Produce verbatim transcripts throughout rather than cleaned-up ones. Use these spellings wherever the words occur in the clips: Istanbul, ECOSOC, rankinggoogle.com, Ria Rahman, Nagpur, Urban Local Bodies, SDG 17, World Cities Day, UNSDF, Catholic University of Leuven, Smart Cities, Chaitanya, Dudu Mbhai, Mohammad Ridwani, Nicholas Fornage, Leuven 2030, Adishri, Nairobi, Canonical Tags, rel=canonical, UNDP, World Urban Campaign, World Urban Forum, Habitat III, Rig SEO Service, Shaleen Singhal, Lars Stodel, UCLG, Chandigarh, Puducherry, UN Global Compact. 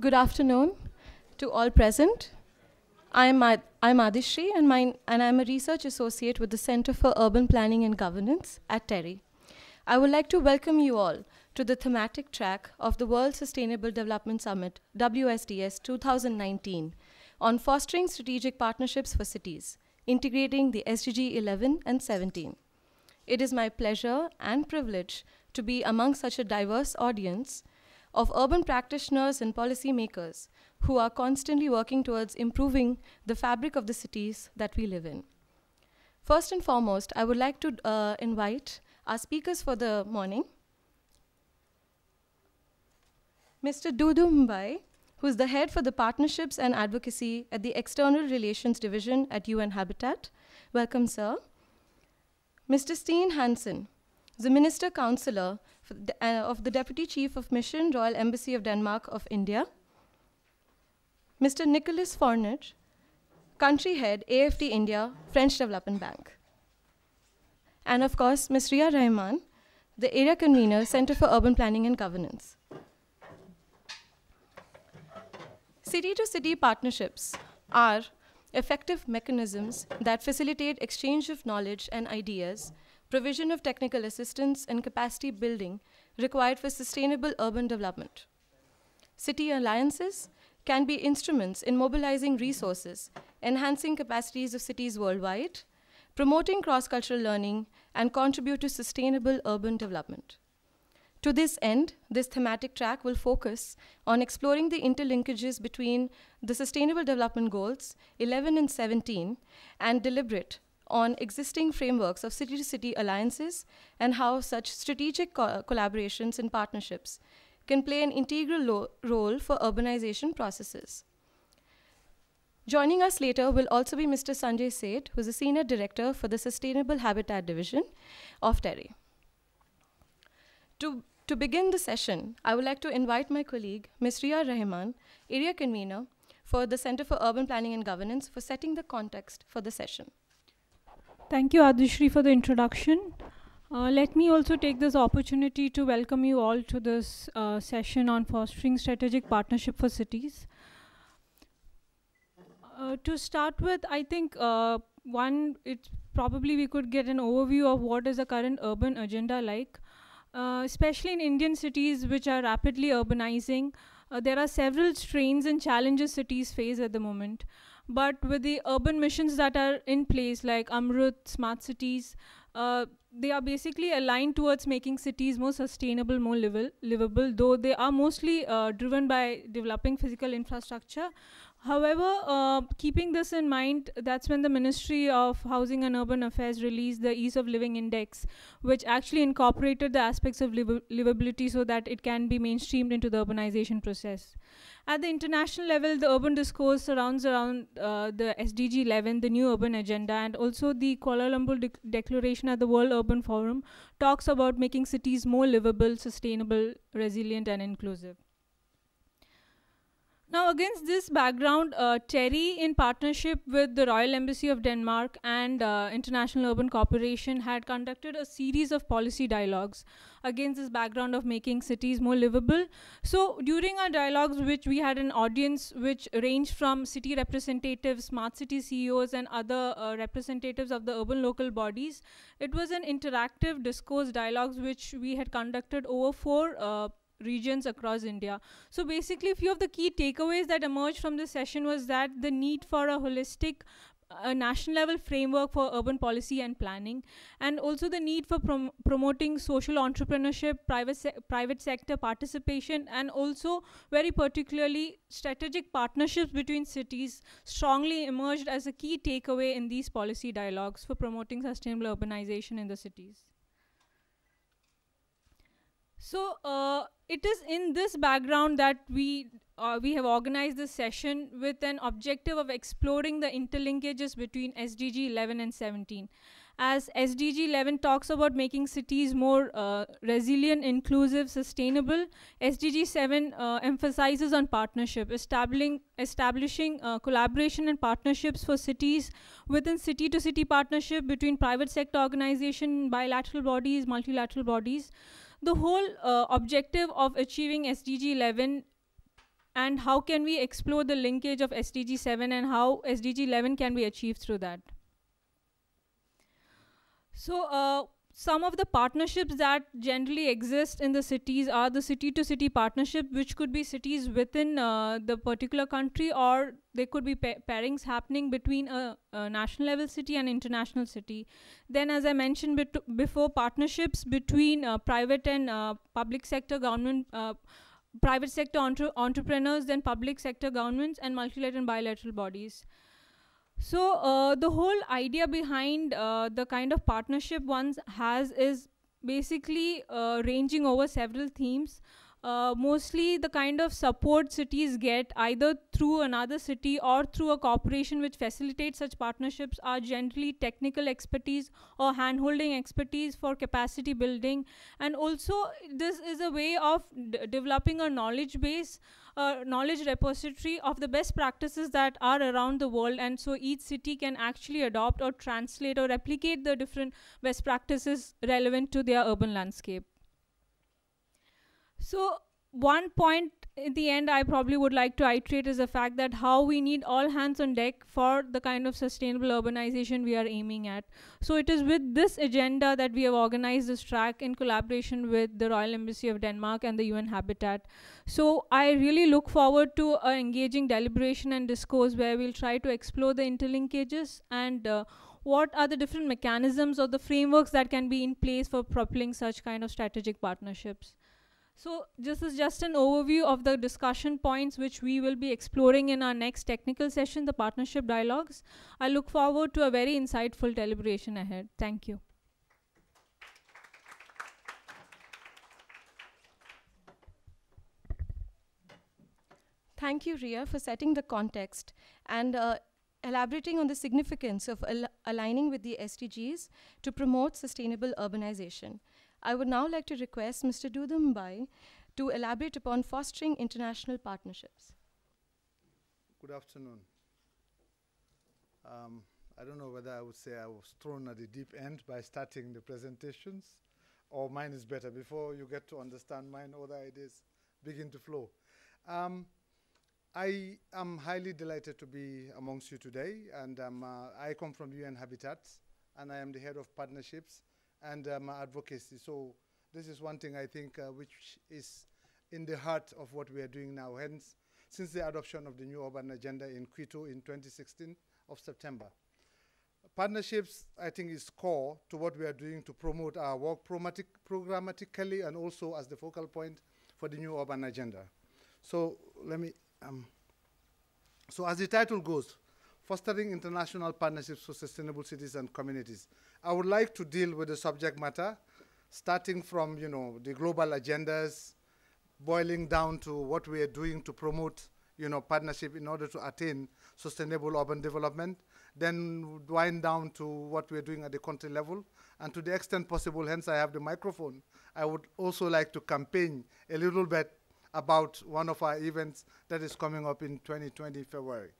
Good afternoon to all present. I'm, Ad I'm Adishri, and, my, and I'm a research associate with the Center for Urban Planning and Governance at TERI. I would like to welcome you all to the thematic track of the World Sustainable Development Summit, W S D S twenty nineteen, on fostering strategic partnerships for cities, integrating the S D G eleven and seventeen. It is my pleasure and privilege to be among such a diverse audience of urban practitioners and policymakers who are constantly working towards improving the fabric of the cities that we live in. First and foremost, I would like to uh, invite our speakers for the morning. Mister Dudu Mbhai, who is the head for the partnerships and advocacy at the External Relations Division at U N Habitat. Welcome, sir. Mister Steen Hansen, the Minister Counselor the, uh, of the Deputy Chief of Mission, Royal Embassy of Denmark of India. Mister Nicholas Fornage, Country Head, A F D India, French Development Bank. And of course, Miz Ria Rahman, the Area Convener, Center for Urban Planning and Governance. City-to-city partnerships are effective mechanisms that facilitate exchange of knowledge and ideas, provision of technical assistance, and capacity building required for sustainable urban development. City alliances can be instruments in mobilizing resources, enhancing capacities of cities worldwide, promoting cross-cultural learning, and contribute to sustainable urban development. To this end, this thematic track will focus on exploring the interlinkages between the Sustainable Development Goals eleven and seventeen and deliberate on existing frameworks of city-to-city alliances and how such strategic co collaborations and partnerships can play an integral role for urbanization processes. Joining us later will also be Mister Sanjay Seth, who is a Senior Director for the Sustainable Habitat Division of TERI. To, to begin the session, I would like to invite my colleague, Miz Ria Rahman, Area Convener for the Center for Urban Planning and Governance, for setting the context for the session. Thank you, Adishri, for the introduction. Uh, let me also take this opportunity to welcome you all to this uh, session on fostering strategic partnership for cities. Uh, to start with, I think uh, one, it's probably we could get an overview of what is the current urban agenda like. Uh, especially in Indian cities, which are rapidly urbanizing, uh, there are several strains and challenges cities face at the moment. But with the urban missions that are in place, like Amrut, Smart Cities, uh, they are basically aligned towards making cities more sustainable, more livable, though they are mostly uh, driven by developing physical infrastructure. However, uh, keeping this in mind, that's when the Ministry of Housing and Urban Affairs released the Ease of Living Index, which actually incorporated the aspects of liv livability so that it can be mainstreamed into the urbanization process. At the international level, the urban discourse surrounds around uh, the S D G eleven, the new urban agenda, and also the Kuala Lumpur Dec Declaration at the World Urban Forum talks about making cities more livable, sustainable, resilient, and inclusive. Now, against this background, uh, TERI, in partnership with the Royal Embassy of Denmark and uh, International Urban Corporation, had conducted a series of policy dialogues against this background of making cities more livable. So during our dialogues, which we had an audience which ranged from city representatives, smart city C E Os, and other uh, representatives of the urban local bodies, it was an interactive discourse dialogues which we had conducted over four uh, regions across India. So basically, a few of the key takeaways that emerged from this session was that the need for a holistic uh, national level framework for urban policy and planning, and also the need for prom promoting social entrepreneurship, private, se private sector participation, and also very particularly strategic partnerships between cities strongly emerged as a key takeaway in these policy dialogues for promoting sustainable urbanization in the cities. So uh, it is in this background that we uh, we have organized this session with an objective of exploring the interlinkages between S D G eleven and seventeen. As S D G eleven talks about making cities more uh, resilient, inclusive, sustainable, S D G seven uh, emphasizes on partnership, establishing, establishing uh, collaboration and partnerships for cities within city-to-city partnership between private sector organization, bilateral bodies, multilateral bodies. The whole uh, objective of achieving S D G eleven and how can we explore the linkage of S D G seven and how S D G eleven can be achieved through that. So uh, some of the partnerships that generally exist in the cities are the city-to-city partnership, which could be cities within uh, the particular country, or there could be pa pairings happening between a, a national level city and international city. Then, as I mentioned before, partnerships between uh, private and uh, public sector government, uh, private sector entre entrepreneurs, then public sector governments, and multilateral and bilateral bodies. So uh, the whole idea behind uh, the kind of partnership one has is basically uh, ranging over several themes. Uh, mostly the kind of support cities get either through another city or through a corporation which facilitates such partnerships are generally technical expertise or handholding expertise for capacity building. And also this is a way of d developing a knowledge base, uh, knowledge repository of the best practices that are around the world, and so each city can actually adopt or translate or replicate the different best practices relevant to their urban landscape. So one point in the end I probably would like to iterate is the fact that how we need all hands on deck for the kind of sustainable urbanization we are aiming at. So it is with this agenda that we have organized this track in collaboration with the Royal Embassy of Denmark and the U N Habitat. So I really look forward to uh, engaging deliberation and discourse where we'll try to explore the interlinkages and uh, what are the different mechanisms or the frameworks that can be in place for propelling such kind of strategic partnerships. So this is just an overview of the discussion points which we will be exploring in our next technical session, the partnership dialogues. I look forward to a very insightful deliberation ahead. Thank you. Thank you, Ria, for setting the context and uh, elaborating on the significance of al aligning with the S D Gs to promote sustainable urbanization. I would now like to request Mister Dudu Mbhai to elaborate upon fostering international partnerships. Good afternoon. Um, I don't know whether I would say I was thrown at the deep end by starting the presentations, or mine is better. Before you get to understand mine, other ideas begin to flow. Um, I am highly delighted to be amongst you today, and um, uh, I come from U N Habitat, and I am the head of partnerships and um, advocacy. So this is one thing I think uh, which is in the heart of what we are doing now. Hence, since the adoption of the new urban agenda in Quito in twenty sixteen of September. Partnerships, I think, is core to what we are doing to promote our work programmatically and also as the focal point for the new urban agenda. So let me, um, so as the title goes, fostering international partnerships for sustainable cities and communities. I would like to deal with the subject matter, starting from, you know, the global agendas, boiling down to what we are doing to promote, you know, partnership in order to attain sustainable urban development, then wind down to what we are doing at the country level, and to the extent possible, hence I have the microphone, I would also like to campaign a little bit about one of our events that is coming up in twenty twenty, February.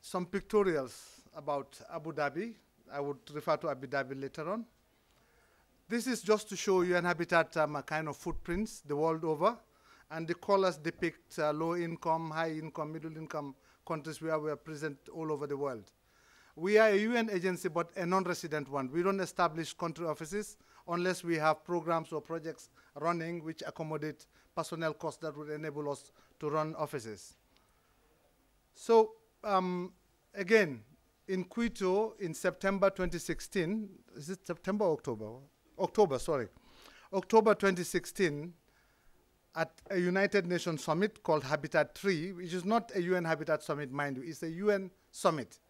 Some pictorials about Abu Dhabi. I would refer to Abu Dhabi later on. This is just to show U N Habitat um, a kind of footprints the world over, and the colors depict uh, low-income, high-income, middle-income countries where we are present all over the world. We are a U N agency, but a non-resident one. We don't establish country offices unless we have programs or projects running which accommodate personnel costs that would enable us to run offices. So, Um, again, in Quito in September twenty sixteen, is it September, October? October, sorry. October twenty sixteen, at a United Nations summit called Habitat three, which is not a U N Habitat summit, mind you, it's a U N summit.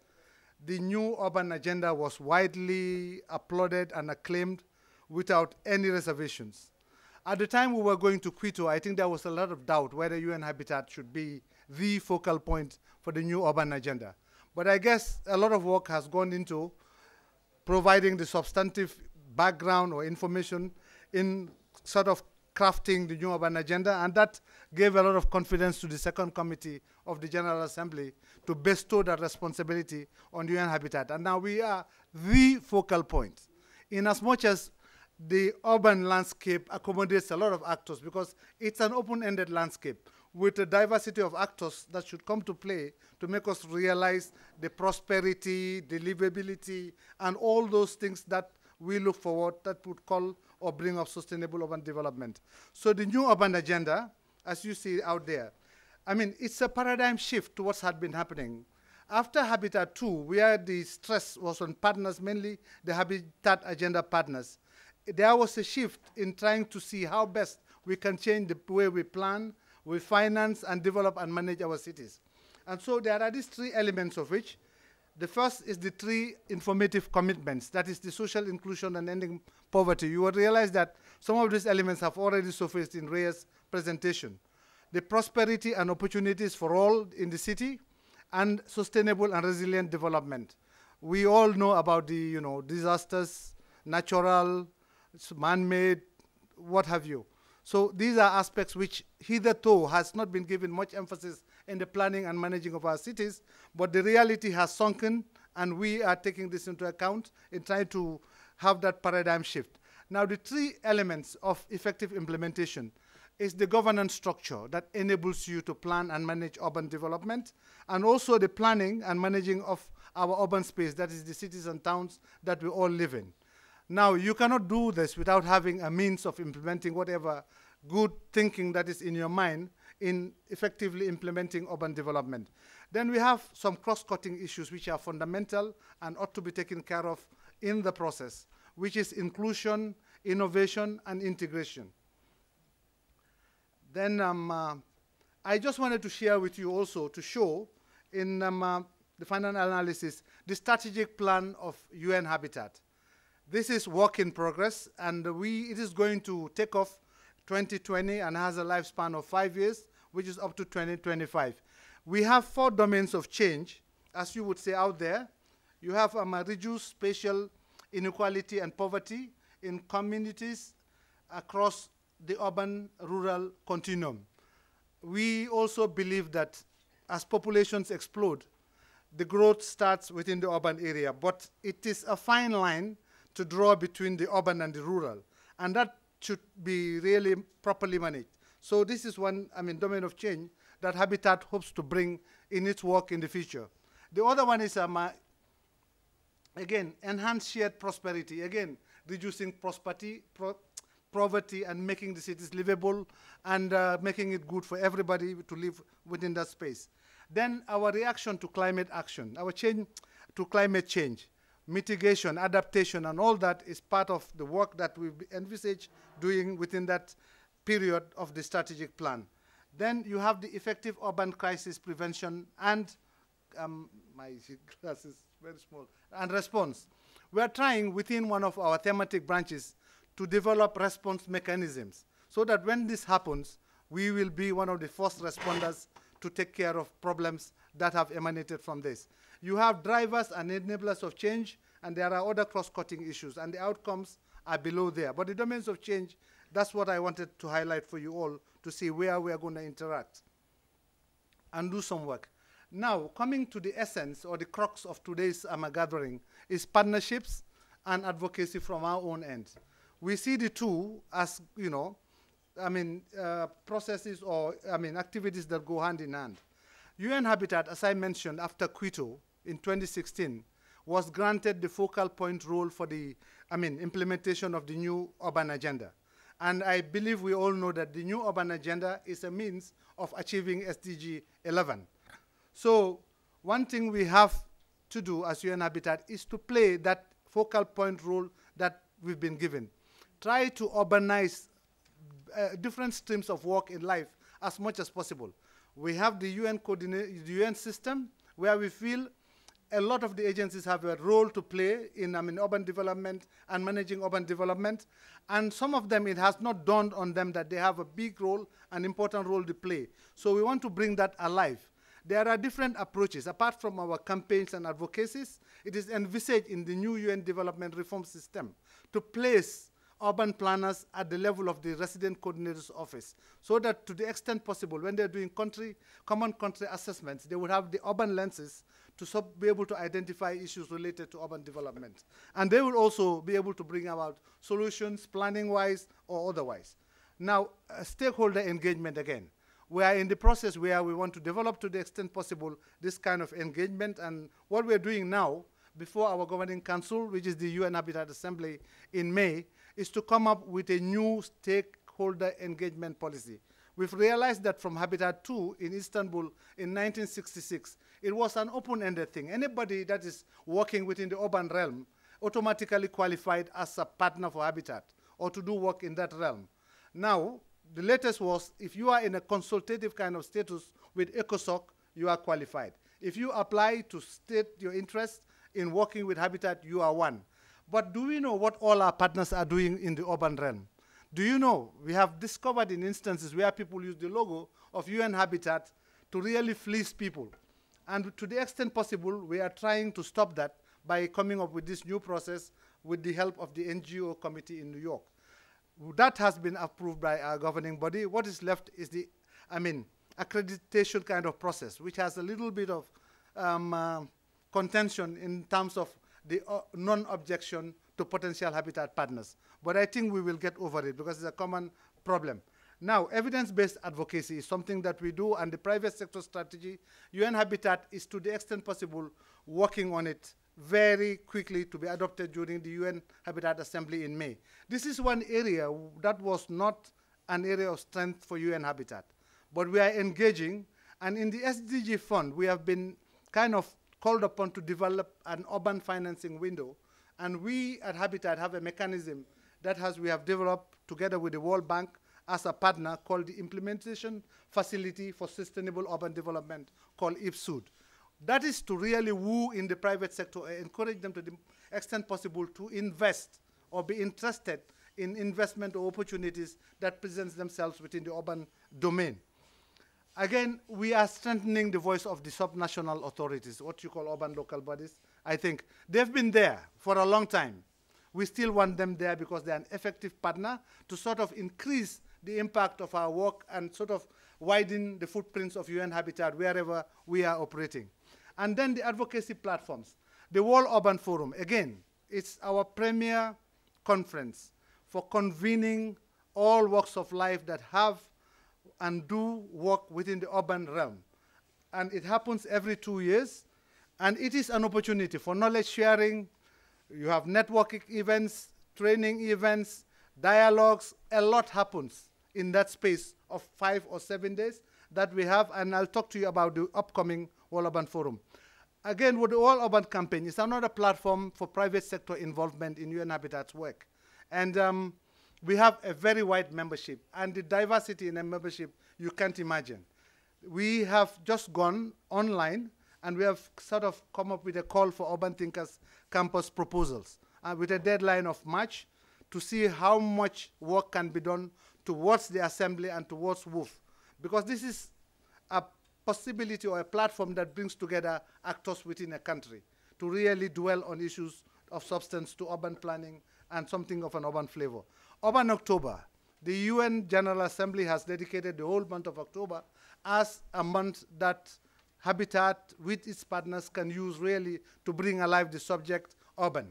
The new urban agenda was widely applauded and acclaimed without any reservations. At the time we were going to Quito, I think there was a lot of doubt whether U N Habitat should be the focal point for the new urban agenda. But I guess a lot of work has gone into providing the substantive background or information in sort of crafting the new urban agenda, and that gave a lot of confidence to the second committee of the General Assembly to bestow that responsibility on U N Habitat. And now we are the focal point. In as much as the urban landscape accommodates a lot of actors because it's an open-ended landscape with a diversity of actors that should come to play to make us realize the prosperity, the livability, and all those things that we look forward that would call or bring up sustainable urban development. So the new urban agenda, as you see out there, I mean, it's a paradigm shift to what had been happening. After Habitat two, where the stress was on partners, mainly the Habitat Agenda partners, there was a shift in trying to see how best we can change the way we plan, we finance, and develop and manage our cities. And so there are these three elements of which the first is the three informative commitments, that is the social inclusion and ending poverty. You will realize that some of these elements have already surfaced in Ria's presentation. The prosperity and opportunities for all in the city, and sustainable and resilient development. We all know about the you know, disasters, natural, man-made, what have you. So these are aspects which hitherto has not been given much emphasis in the planning and managing of our cities, but the reality has sunken, and we are taking this into account in trying to have that paradigm shift. Now, the three elements of effective implementation is the governance structure that enables you to plan and manage urban development, and also the planning and managing of our urban space, that is the cities and towns that we all live in. Now, you cannot do this without having a means of implementing whatever good thinking that is in your mind in effectively implementing urban development. Then we have some cross-cutting issues which are fundamental and ought to be taken care of in the process, which is inclusion, innovation, and integration. Then um, uh, I just wanted to share with you also to show in um, uh, the final analysis the strategic plan of U N Habitat. This is work in progress, and we, it is going to take off twenty twenty and has a lifespan of five years, which is up to twenty twenty-five. We have four domains of change, as you would say out there. You have um, reduced spatial inequality and poverty in communities across the urban-rural continuum. We also believe that as populations explode, the growth starts within the urban area, but it is a fine line to draw between the urban and the rural. And that should be really properly managed. So this is one, I mean, domain of change that Habitat hopes to bring in its work in the future. The other one is, um, uh, again, enhanced shared prosperity. Again, reducing prosperity, pro poverty and making the cities livable and uh, making it good for everybody to live within that space. Then our reaction to climate action, our change to climate change. Mitigation, adaptation, and all that is part of the work that we envisage doing within that period of the strategic plan. Then you have the effective urban crisis prevention and um, my glass is very small and response. We are trying within one of our thematic branches to develop response mechanisms so that when this happens, we will be one of the first responders to take care of problems that have emanated from this. You have drivers and enablers of change, and there are other cross-cutting issues, and the outcomes are below there. But the domains of change, that's what I wanted to highlight for you all to see where we are going to interact and do some work. Now, coming to the essence or the crux of today's um, gathering is partnerships and advocacy from our own end. We see the two as, you know, I mean, uh, processes or, I mean, activities that go hand in hand. U N Habitat, as I mentioned, after Quito in twenty sixteen, was granted the focal point role for the, I mean, implementation of the new urban agenda. And I believe we all know that the new urban agenda is a means of achieving S D G eleven. So one thing we have to do as U N Habitat is to play that focal point role that we've been given. Try to urbanize uh, different streams of work in life as much as possible. We have the U N coordinate, the U N system, where we feel a lot of the agencies have a role to play in I mean, urban development and managing urban development. And some of them, it has not dawned on them that they have a big role, an important role to play. So we want to bring that alive. There are different approaches. Apart from our campaigns and advocacies, it is envisaged in the new U N development reform system to place urban planners at the level of the resident coordinator's office, so that to the extent possible, when they're doing country, common country assessments, they would have the urban lenses to sub be able to identify issues related to urban development. And they will also be able to bring about solutions, planning-wise or otherwise. Now, uh, stakeholder engagement again. We are in the process where we want to develop to the extent possible this kind of engagement. And what we're doing now, before our governing council, which is the U N Habitat Assembly in May, is to come up with a new stakeholder engagement policy. We've realized that from Habitat two in Istanbul in nineteen sixty-six, it was an open-ended thing. Anybody that is working within the urban realm automatically qualified as a partner for Habitat or to do work in that realm. Now, the latest was, if you are in a consultative kind of status with ECOSOC, you are qualified. If you apply to state your interest in working with Habitat, you are one. But do we know what all our partners are doing in the urban realm? Do you know, we have discovered in instances where people use the logo of U N Habitat to really fleece people. And to the extent possible, we are trying to stop that by coming up with this new process with the help of the N G O committee in New York. That has been approved by our governing body. What is left is the, I mean, accreditation kind of process, which has a little bit of um, uh, contention in terms of the uh, non-objection to potential habitat partners. But I think we will get over it because it's a common problem. Now, evidence-based advocacy is something that we do, and the private sector strategy, U N Habitat is to the extent possible working on it very quickly to be adopted during the U N Habitat Assembly in May. This is one area that was not an area of strength for U N Habitat, but we are engaging, and in the S D G fund, we have been kind of called upon to develop an urban financing window. And we at Habitat have a mechanism that has, we have developed together with the World Bank as a partner called the Implementation Facility for Sustainable Urban Development, called IPSUD. That is to really woo in the private sector and encourage them to the extent possible to invest or be interested in investment or opportunities that presents themselves within the urban domain. Again, we are strengthening the voice of the subnational authorities, what you call urban local bodies. I think they've been there for a long time. We still want them there because they're an effective partner to sort of increase the impact of our work and sort of widen the footprints of U N Habitat wherever we are operating. And then the advocacy platforms. The World Urban Forum, again, it's our premier conference for convening all walks of life that have and do work within the urban realm. And it happens every two years. And it is an opportunity for knowledge sharing. You have networking events, training events, dialogues. A lot happens in that space of five or seven days that we have. And I'll talk to you about the upcoming World Urban Forum. Again, with the World Urban Campaign, it's another platform for private sector involvement in U N Habitat's work. And um, we have a very wide membership. And the diversity in a membership, you can't imagine. We have just gone online. And we have sort of come up with a call for Urban Thinkers campus proposals uh, with a deadline of March to see how much work can be done towards the assembly and towards WOOF. Because this is a possibility or a platform that brings together actors within a country to really dwell on issues of substance to urban planning and something of an urban flavor. Urban October, the U N General Assembly has dedicated the whole month of October as a month that Habitat with its partners can use really to bring alive the subject urban.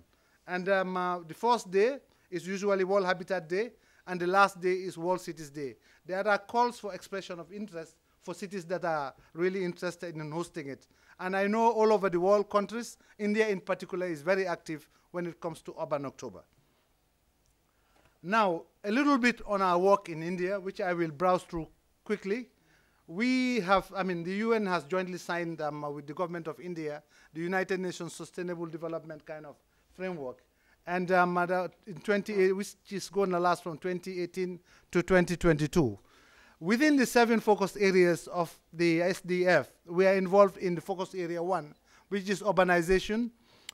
And um, uh, the first day is usually World Habitat Day, and the last day is World Cities Day. There are calls for expression of interest for cities that are really interested in hosting it. And I know all over the world countries, India in particular is very active when it comes to Urban October. Now, a little bit on our work in India, which I will browse through quickly. We have, I mean, the U N has jointly signed um, with the government of India, the United Nations Sustainable Development kind of framework. And um, in twenty eighteen, which is going to last from twenty eighteen to twenty twenty-two. Within the seven focus areas of the S D F, we are involved in the focus area one, which is urbanization,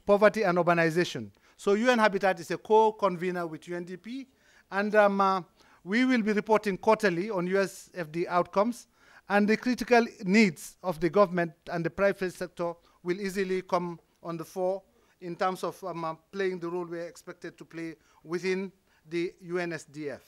poverty, and urbanization. So U N Habitat is a co-convener with U N D P, and um, uh, we will be reporting quarterly on U S F D outcomes. And the critical needs of the government and the private sector will easily come on the fore in terms of um, uh, playing the role we are expected to play within the U N S D F.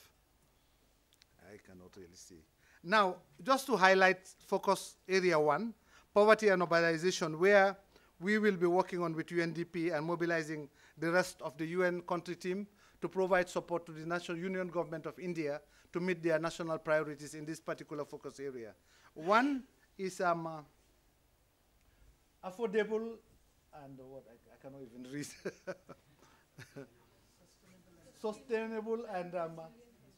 I cannot really see. Now, just to highlight focus area one, poverty and urbanization, where we will be working on with U N D P and mobilizing the rest of the U N country team to provide support to the National Union Government of India to meet their national priorities in this particular focus area. One is um, uh, affordable and uh, what I, I cannot even read. Sustainable and um,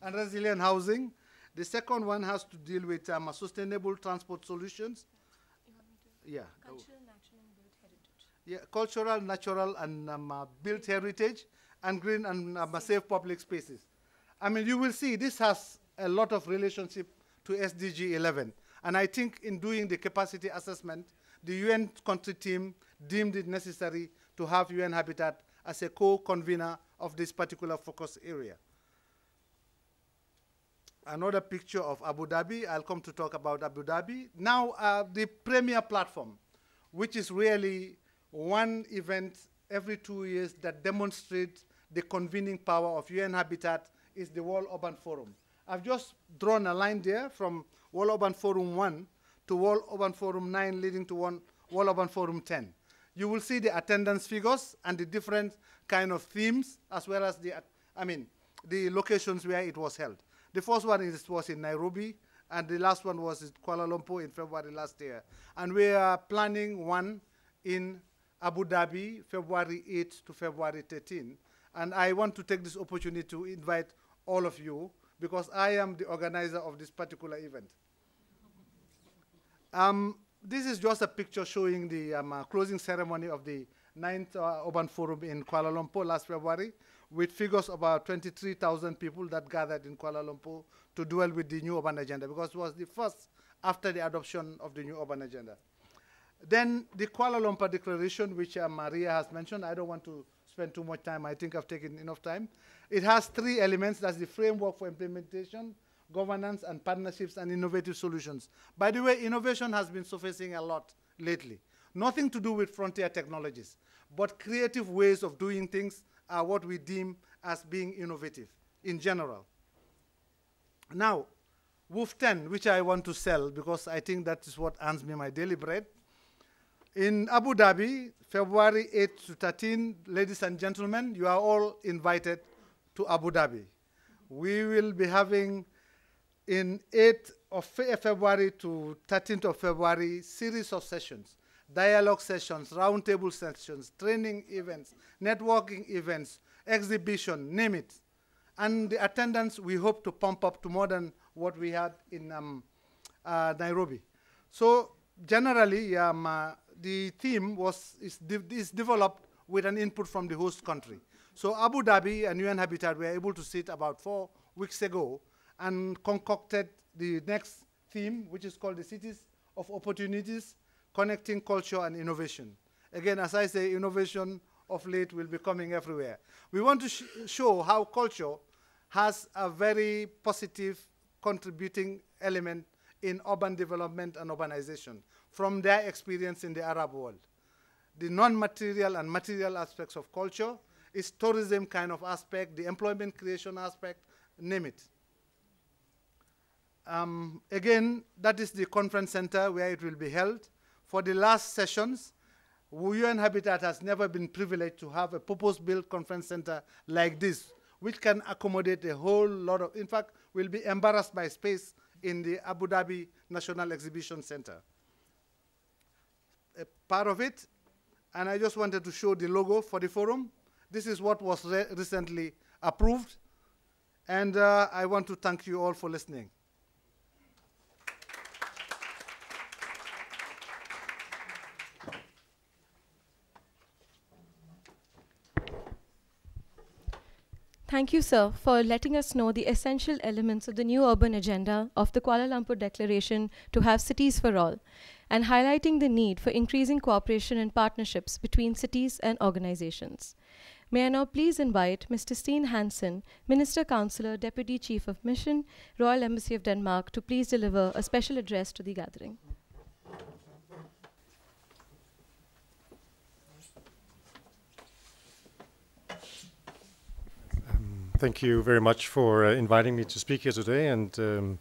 and resilient housing. The second one has to deal with um, sustainable transport solutions. Yeah. Cultural, natural, and built heritage. Yeah, cultural, natural, and um, uh, built heritage, and green and um, safe public spaces. I mean, you will see this has a lot of relationship to S D G eleven. And I think in doing the capacity assessment, the U N country team deemed it necessary to have U N Habitat as a co-convener of this particular focus area. Another picture of Abu Dhabi. I'll come to talk about Abu Dhabi. Now, uh, the premier platform, which is really one event every two years that demonstrates the convening power of U N Habitat, is the World Urban Forum. I've just drawn a line there from World Urban Forum one to World Urban Forum nine, leading to one World Urban Forum ten. You will see the attendance figures and the different kind of themes, as well as the, I mean, the locations where it was held. The first one is, was in Nairobi, and the last one was in Kuala Lumpur in February last year. And we are planning one in Abu Dhabi, February eighth to February thirteenth. And I want to take this opportunity to invite all of you, because I am the organizer of this particular event. Um, this is just a picture showing the um, uh, closing ceremony of the ninth uh, Urban Forum in Kuala Lumpur last February, with figures about twenty-three thousand people that gathered in Kuala Lumpur to dwell with the new urban agenda, because it was the first after the adoption of the new urban agenda. Then the Kuala Lumpur Declaration, which uh, Maria has mentioned, I don't want to spend too much time. I think I've taken enough time. It has three elements. That's the framework for implementation, governance, and partnerships and innovative solutions. By the way, innovation has been surfacing a lot lately. Nothing to do with frontier technologies, but creative ways of doing things are what we deem as being innovative in general. Now, WUF ten, which I want to sell because I think that is what earns me my daily bread. In Abu Dhabi, February eighth to thirteenth, ladies and gentlemen, you are all invited to Abu Dhabi. We will be having in eighth of February to thirteenth of February, series of sessions, dialogue sessions, roundtable sessions, training events, networking events, exhibition, name it. And the attendance, we hope to pump up to more than what we had in um, uh, Nairobi. So generally, um, uh, the theme was, is, de is developed with an input from the host country. So Abu Dhabi and U N Habitat were able to sit about four weeks ago and concocted the next theme, which is called the Cities of Opportunities, Connecting Culture and Innovation. Again, as I say, innovation of late will be coming everywhere. We want to sh show how culture has a very positive contributing element in urban development and urbanization, from their experience in the Arab world. The non-material and material aspects of culture is tourism kind of aspect, the employment creation aspect, name it. Um, again, that is the conference center where it will be held. For the last sessions, U N Habitat has never been privileged to have a purpose-built conference center like this, which can accommodate a whole lot of, in fact, we'll be embarrassed by space in the Abu Dhabi National Exhibition Center. A part of it, and I just wanted to show the logo for the forum. This is what was re recently approved, and uh, I want to thank you all for listening. Thank you, sir, for letting us know the essential elements of the new urban agenda of the Kuala Lumpur Declaration to have cities for all, and highlighting the need for increasing cooperation and partnerships between cities and organizations. May I now please invite Mister Steen Hansen, Minister Councillor, Deputy Chief of Mission, Royal Embassy of Denmark, to please deliver a special address to the gathering. Thank you very much for uh, inviting me to speak here today, and um,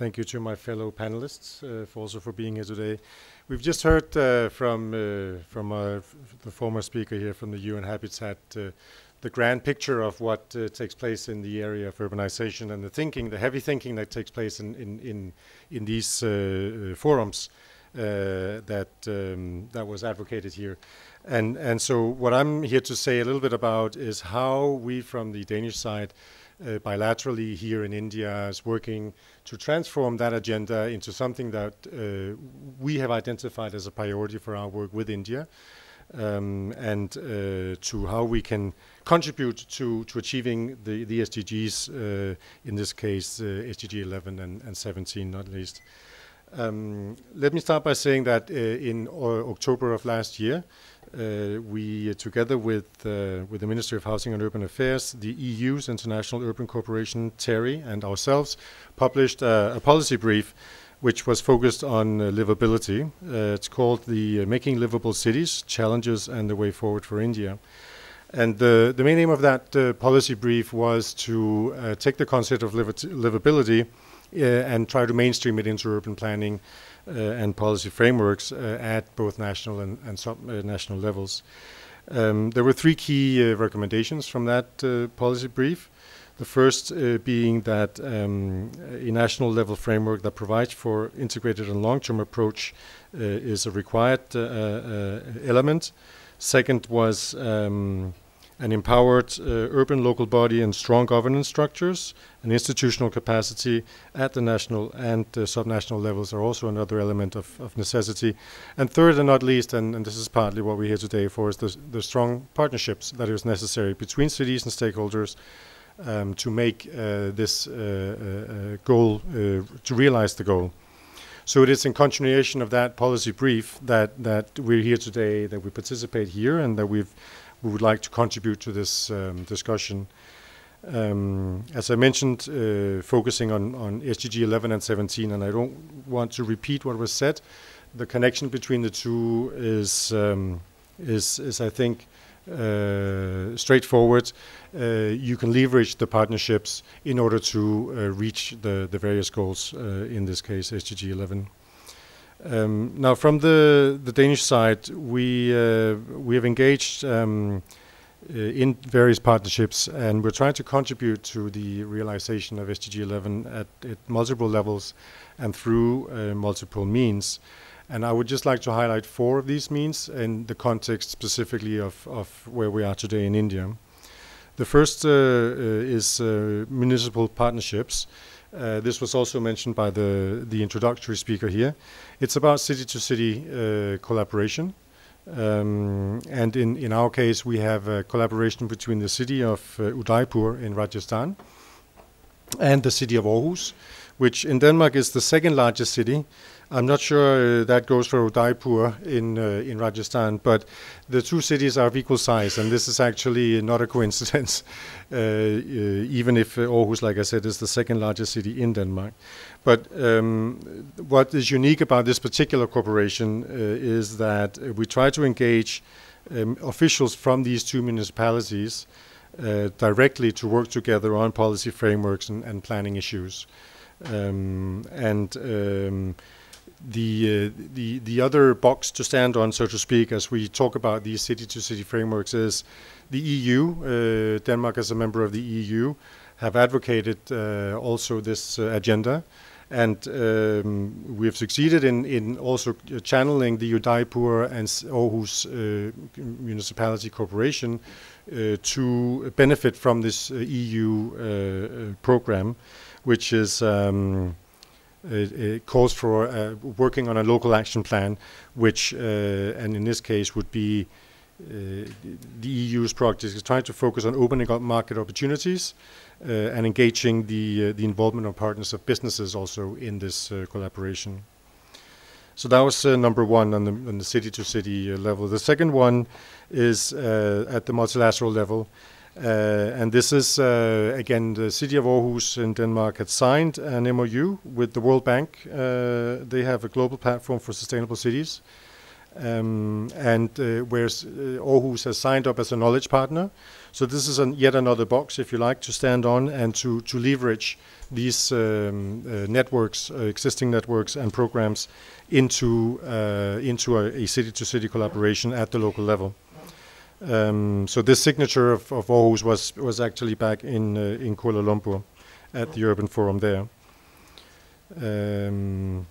Thank you to my fellow panelists uh, for also for being here today. We've just heard uh, from uh, from uh, the former speaker here from the U N Habitat uh, the grand picture of what uh, takes place in the area of urbanization and the thinking, the heavy thinking that takes place in in in, in these uh, forums uh, that um, that was advocated here. And and so what I'm here to say a little bit about is how we from the Danish side Uh, bilaterally here in India is working to transform that agenda into something that uh, we have identified as a priority for our work with India, um, and uh, to how we can contribute to, to achieving the, the S D Gs, uh, in this case uh, S D G eleven and, and seventeen not least. Um, let me start by saying that uh, in o October of last year, Uh, we, uh, together with, uh, with the Ministry of Housing and Urban Affairs, the E U's International Urban Corporation, TERI, and ourselves, published uh, a policy brief which was focused on uh, livability. Uh, it's called the uh, Making Livable Cities, Challenges and the Way Forward for India. And the, the main aim of that uh, policy brief was to uh, take the concept of livability uh, and try to mainstream it into urban planning Uh, and policy frameworks uh, at both national and, and sub-national uh, levels. Um, there were three key uh, recommendations from that uh, policy brief. The first uh, being that um, a national level framework that provides for integrated and long-term approach uh, is a required uh, uh, element. Second was um, an empowered uh, urban local body and strong governance structures, and institutional capacity at the national and uh, subnational levels are also another element of, of necessity. And third and not least, and, and this is partly what we're here today for, is the, the strong partnerships that is necessary between cities and stakeholders um, to make uh, this uh, uh, goal, uh, to realize the goal. So it is in continuation of that policy brief that, that we're here today, that we participate here, and that we've We would like to contribute to this um, discussion. Um, as I mentioned, uh, focusing on, on S D G eleven and seventeen, and I don't want to repeat what was said. The connection between the two is, um, is, is I think, uh, straightforward. Uh, you can leverage the partnerships in order to uh, reach the, the various goals, uh, in this case, S D G eleven. Um, now, from the, the Danish side, we uh, we have engaged um, uh, in various partnerships, and we're trying to contribute to the realization of S D G eleven at, at multiple levels and through uh, multiple means. And I would just like to highlight four of these means in the context specifically of, of where we are today in India. The first uh, uh, is uh, municipal partnerships. Uh, this was also mentioned by the, the introductory speaker here. It's about city-to-city uh, collaboration. Um, and in, in our case, we have a collaboration between the city of uh, Udaipur in Rajasthan and the city of Aarhus, which in Denmark is the second largest city. I'm not sure uh, that goes for Udaipur in, uh, in Rajasthan, but the two cities are of equal size, and this is actually not a coincidence, uh, uh, even if uh, Aarhus, like I said, is the second largest city in Denmark. But um, what is unique about this particular cooperation uh, is that uh, we try to engage um, officials from these two municipalities uh, directly to work together on policy frameworks and, and planning issues. Um, and um, The, uh, the, the other box to stand on, so to speak, as we talk about these city-to-city frameworks is the E U. Uh, Denmark, as a member of the E U, have advocated uh, also this uh, agenda. And um, we have succeeded in, in also channeling the Udaipur and Aarhus uh, Municipality Corporation uh, to benefit from this uh, E U uh, program, which is... Um, It, it calls for uh, working on a local action plan, which, uh, and in this case, would be uh, the E U's project is trying to focus on opening up market opportunities uh, and engaging the uh, the involvement of partners of businesses also in this uh, collaboration. So that was uh, number one on the, on the city-to-city uh, level. The second one is uh, at the multilateral level. Uh, and this is, uh, again, the city of Aarhus in Denmark had signed an M O U with the World Bank. Uh, they have a global platform for sustainable cities. Um, and uh, whereas uh, Aarhus has signed up as a knowledge partner. So this is an yet another box, if you like, to stand on and to, to leverage these um, uh, networks, uh, existing networks and programs into, uh, into a city-to-city collaboration at the local level. Um, so this signature of, of Aarhus was, was actually back in, uh, in Kuala Lumpur at the Urban Forum there. Um,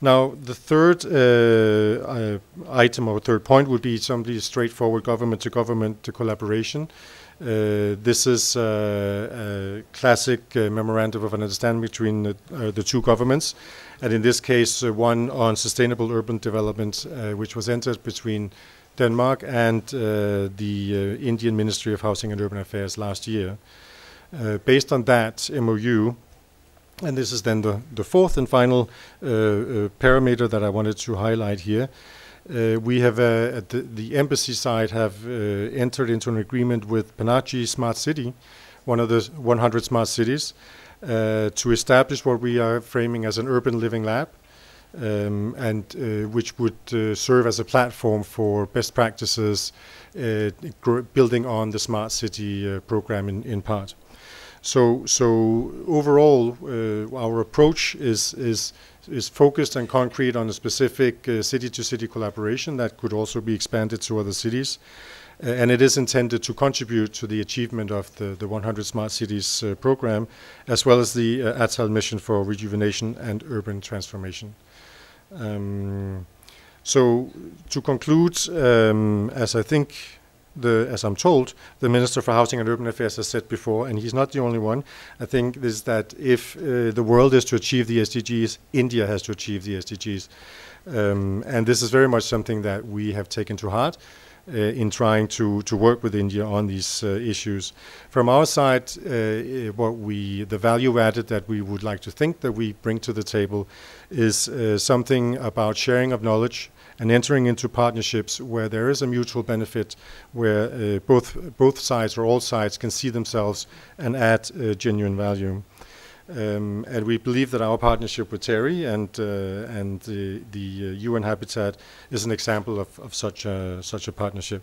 Now, the third uh, uh, item or third point would be simply straightforward government-to-government collaboration. Uh, this is uh, a classic uh, memorandum of understanding between the, uh, the two governments, and in this case, uh, one on sustainable urban development, uh, which was entered between Denmark and uh, the uh, Indian Ministry of Housing and Urban Affairs last year. Uh, based on that M O U, and this is then the, the fourth and final uh, uh, parameter that I wanted to highlight here. Uh, we have, uh, at the, the embassy side, have uh, entered into an agreement with Panaji Smart City, one of the one hundred smart cities, uh, to establish what we are framing as an urban living lab, um, and uh, which would uh, serve as a platform for best practices, uh, building on the Smart City uh, program in, in part. So, so overall, uh, our approach is, is, is focused and concrete on a specific uh, city-to-city collaboration that could also be expanded to other cities. Uh, and it is intended to contribute to the achievement of the, the one hundred Smart Cities uh, program, as well as the uh, ATAL mission for rejuvenation and urban transformation. Um, so to conclude, um, as I think The, as I'm told, the Minister for Housing and Urban Affairs has said before, and he's not the only one, I think, is that if uh, the world is to achieve the S D Gs, India has to achieve the S D Gs. Um, and this is very much something that we have taken to heart uh, in trying to, to work with India on these uh, issues. From our side, uh, what we, the value added that we would like to think that we bring to the table is uh, something about sharing of knowledge, and entering into partnerships where there is a mutual benefit, where uh, both both sides or all sides can see themselves and add uh, genuine value. Um, and we believe that our partnership with TERI and uh, and the, the uh, U N Habitat is an example of, of such a such a partnership.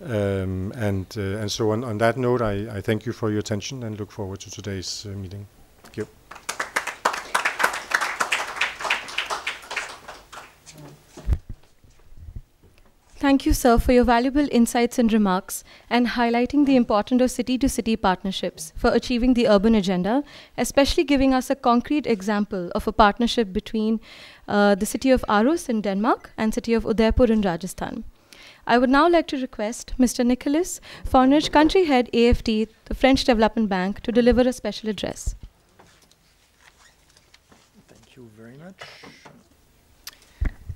Um, and uh, and so on, on that note, I, I thank you for your attention and look forward to today's uh, meeting. Thank you. Thank you, sir, for your valuable insights and remarks and highlighting the importance of city-to-city partnerships for achieving the urban agenda, especially giving us a concrete example of a partnership between uh, the city of Aarhus in Denmark and city of Udaipur in Rajasthan. I would now like to request Mister Nicholas Fornage, Country Head, A F D, the French Development Bank, to deliver a special address. Thank you very much.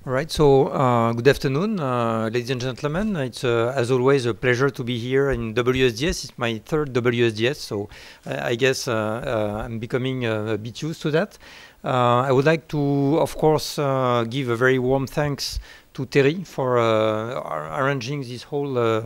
All right, so uh, good afternoon, uh, ladies and gentlemen. It's, uh, as always, a pleasure to be here in W S D S. It's my third W S D S, so I, I guess uh, uh, I'm becoming uh, a bit used to that. Uh, I would like to, of course, uh, give a very warm thanks to TERI for uh, arranging this whole uh,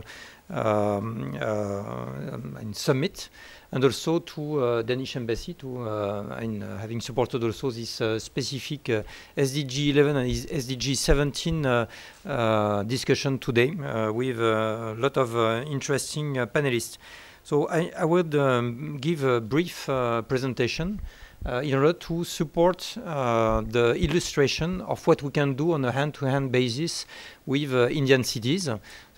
um, uh, summit, and also to uh, Danish Embassy to uh, in, uh, having supported also this uh, specific uh, S D G eleven and S D G seventeen uh, uh, discussion today uh, with a lot of uh, interesting uh, panelists. So I, I would um, give a brief uh, presentation uh, in order to support uh, the illustration of what we can do on a hand-to-hand basis with uh, Indian cities.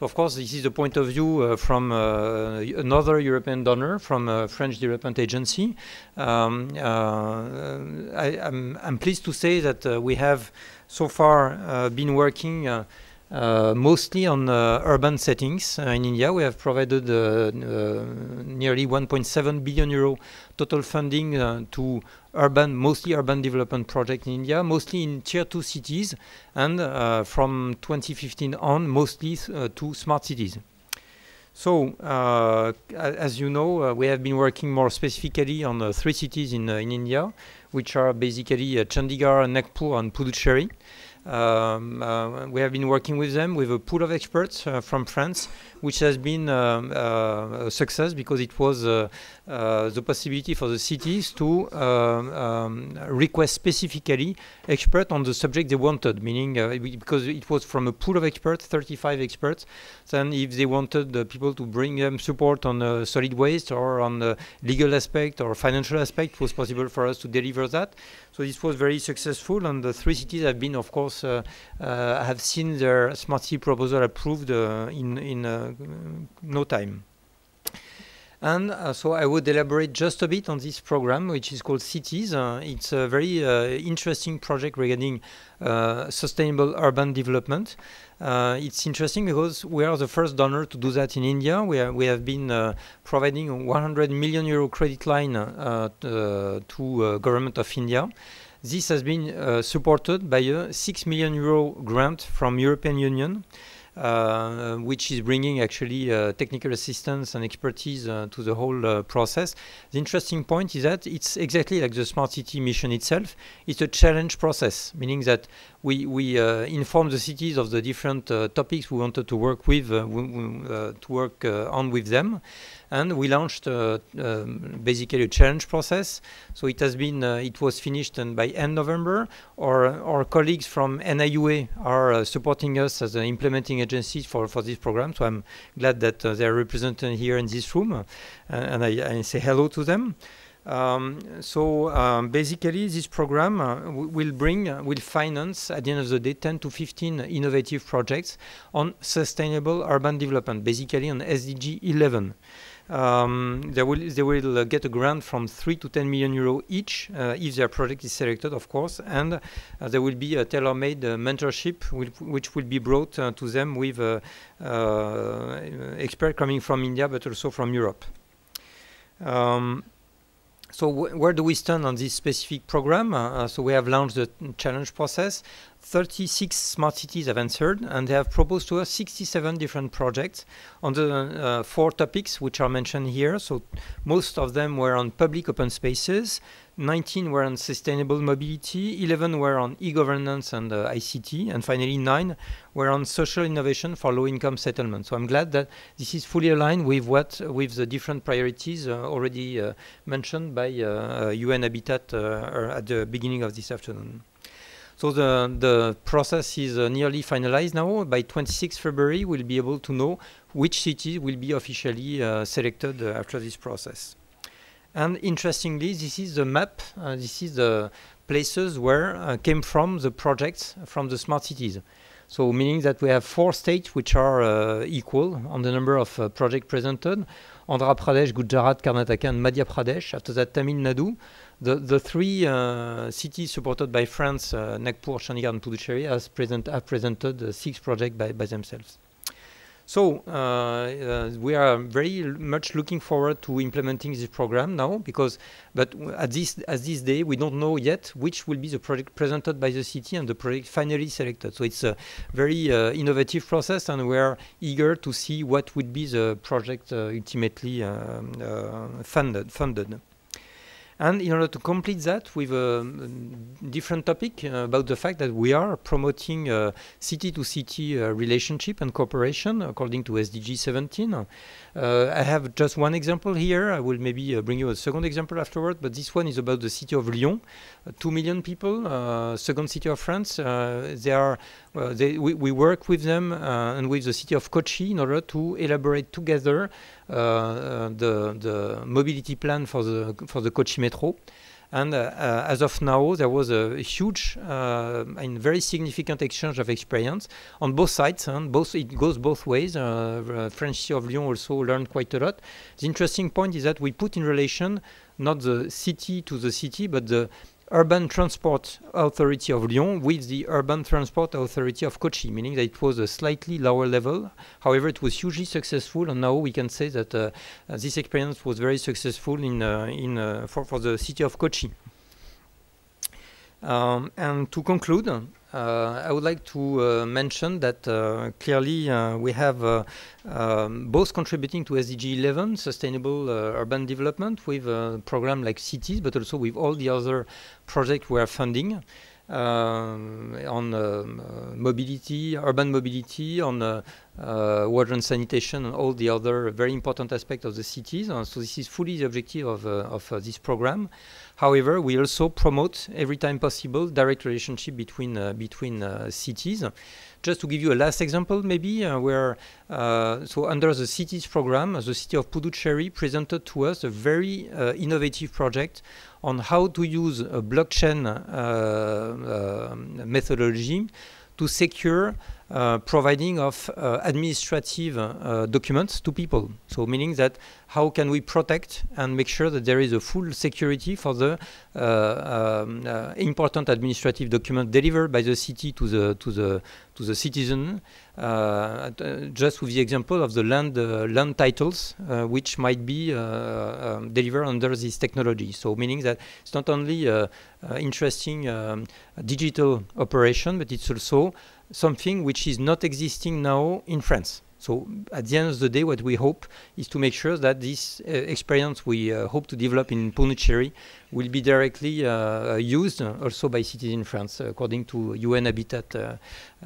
Of course, this is the point of view uh, from uh, another European donor, from a French development agency. Um, uh, I, I'm, I'm pleased to say that uh, we have so far uh, been working uh, uh, mostly on uh, urban settings uh, in India. We have provided uh, uh, nearly one point seven billion euro total funding uh, to urban, mostly urban development projects in India, mostly in tier two cities, and uh, from twenty fifteen on, mostly uh, to smart cities. So, uh, as you know, uh, we have been working more specifically on uh, three cities in, uh, in India, which are basically uh, Chandigarh, Nagpur, and Puducherry. Um, uh, we have been working with them with a pool of experts uh, from France, which has been um, uh, a success because it was uh, uh, the possibility for the cities to uh, um, request specifically experts on the subject they wanted, meaning uh, because it was from a pool of experts, thirty-five experts. Then if they wanted the people to bring them support on uh, solid waste or on the legal aspect or financial aspect, it was possible for us to deliver that. So this was very successful, and the three cities have been, of course, Uh, uh, have seen their Smart City proposal approved uh, in, in uh, no time. And uh, so I would elaborate just a bit on this program, which is called Cities. Uh, it's a very uh, interesting project regarding uh, sustainable urban development. Uh, it's interesting because we are the first donor to do that in India. We, are, we have been uh, providing a one hundred million euro credit line uh, uh, to uh, government of India. This has been uh, supported by a six million euro grant from European Union, uh, which is bringing actually uh, technical assistance and expertise uh, to the whole uh, process. The interesting point is that it's exactly like the Smart City mission itself. It's a challenge process, meaning that we, we uh, inform the cities of the different uh, topics we wanted to work with, uh, uh, to work uh, on with them. And we launched uh, um, basically a challenge process. So it has been, uh, it was finished and by end November. Our, our colleagues from N I U A are uh, supporting us as an implementing agency for, for this program. So I'm glad that uh, they're represented here in this room. Uh, and I, I say hello to them. Um, so um, basically this program uh, will bring, uh, will finance at the end of the day ten to fifteen innovative projects on sustainable urban development, basically on S D G eleven. Um, they will, they will uh, get a grant from three to ten million euro each uh, if their project is selected, of course, and uh, there will be a tailor-made uh, mentorship which, which will be brought uh, to them with uh, uh, experts coming from India but also from Europe. Um, So wh where do we stand on this specific program? Uh, so we have launched the challenge process. thirty-six smart cities have answered, and they have proposed to us sixty-seven different projects on the uh, four topics which are mentioned here. So most of them were on public open spaces, nineteen were on sustainable mobility, eleven were on e-governance and uh, I C T, and finally nine were on social innovation for low-income settlements. So I'm glad that this is fully aligned with what, with the different priorities uh, already uh, mentioned by uh, uh, U N Habitat uh, at the beginning of this afternoon. So the, the process is uh, nearly finalized now. By the twenty-sixth of February, we'll be able to know which cities will be officially uh, selected uh, after this process. And interestingly, this is the map, uh, this is the places where uh, came from the projects from the smart cities. So meaning that we have four states which are uh, equal on the number of uh, projects presented: Andhra Pradesh, Gujarat, Karnataka, and Madhya Pradesh. After that, Tamil Nadu. The, the three uh, cities supported by France, uh, Nagpur, Chandigarh, and Puducherry, has present, have presented uh, six projects by, by themselves. So uh, uh, we are very much looking forward to implementing this program now, because but at this at this day we don't know yet which will be the project presented by the city and the project finally selected. So it's a very uh, innovative process, and we are eager to see what would be the project uh, ultimately um, uh, funded funded. And in order to complete that with a different topic uh, about the fact that we are promoting uh, city-to-city uh, relationship and cooperation according to S D G seventeen. Uh, I have just one example here. I will maybe uh, bring you a second example afterward, but this one is about the city of Lyon. Uh, Two million people, uh, second city of France. Uh, they are, uh, they, we, we work with them uh, and with the city of Kochi in order to elaborate together Uh, the, the mobility plan for the, for the Kochi Metro. And uh, uh, as of now, there was a huge uh, and very significant exchange of experience on both sides. And both it goes both ways. Uh, the French city of Lyon also learned quite a lot. The interesting point is that we put in relation not the city to the city, but the Urban Transport Authority of Lyon with the Urban Transport Authority of Kochi, meaning that it was a slightly lower level. However, it was hugely successful, and now we can say that uh, uh, this experience was very successful in, uh, in, uh, for, for the city of Kochi. Um, and to conclude, uh, I would like to uh, mention that uh, clearly uh, we have uh, um, both contributing to S D G eleven, sustainable uh, urban development, with a program like Cities, but also with all the other projects we are funding. um, on um, uh, mobility, urban mobility, on uh, uh, water and sanitation, and all the other very important aspects of the cities. Uh, so this is fully the objective of, uh, of uh, this program. However, we also promote, every time possible, direct relationship between, uh, between uh, cities. Just to give you a last example, maybe, uh, where, uh, so under the cities program, the city of Puducherry presented to us a very uh, innovative project on how to use a blockchain uh, uh, methodology to secure uh, providing of uh, administrative uh, documents to people. So meaning that how can we protect and make sure that there is a full security for the uh, um, uh, important administrative document delivered by the city to the, to the, to the citizen, uh, just with the example of the land, uh, land titles, uh, which might be uh, um, delivered under this technology. So meaning that it's not only uh, uh, interesting um, digital operation, but it's also something which is not existing now in France. So at the end of the day, what we hope is to make sure that this uh, experience we uh, hope to develop in Puducherry will be directly uh, used also by cities in France, according to U N Habitat uh,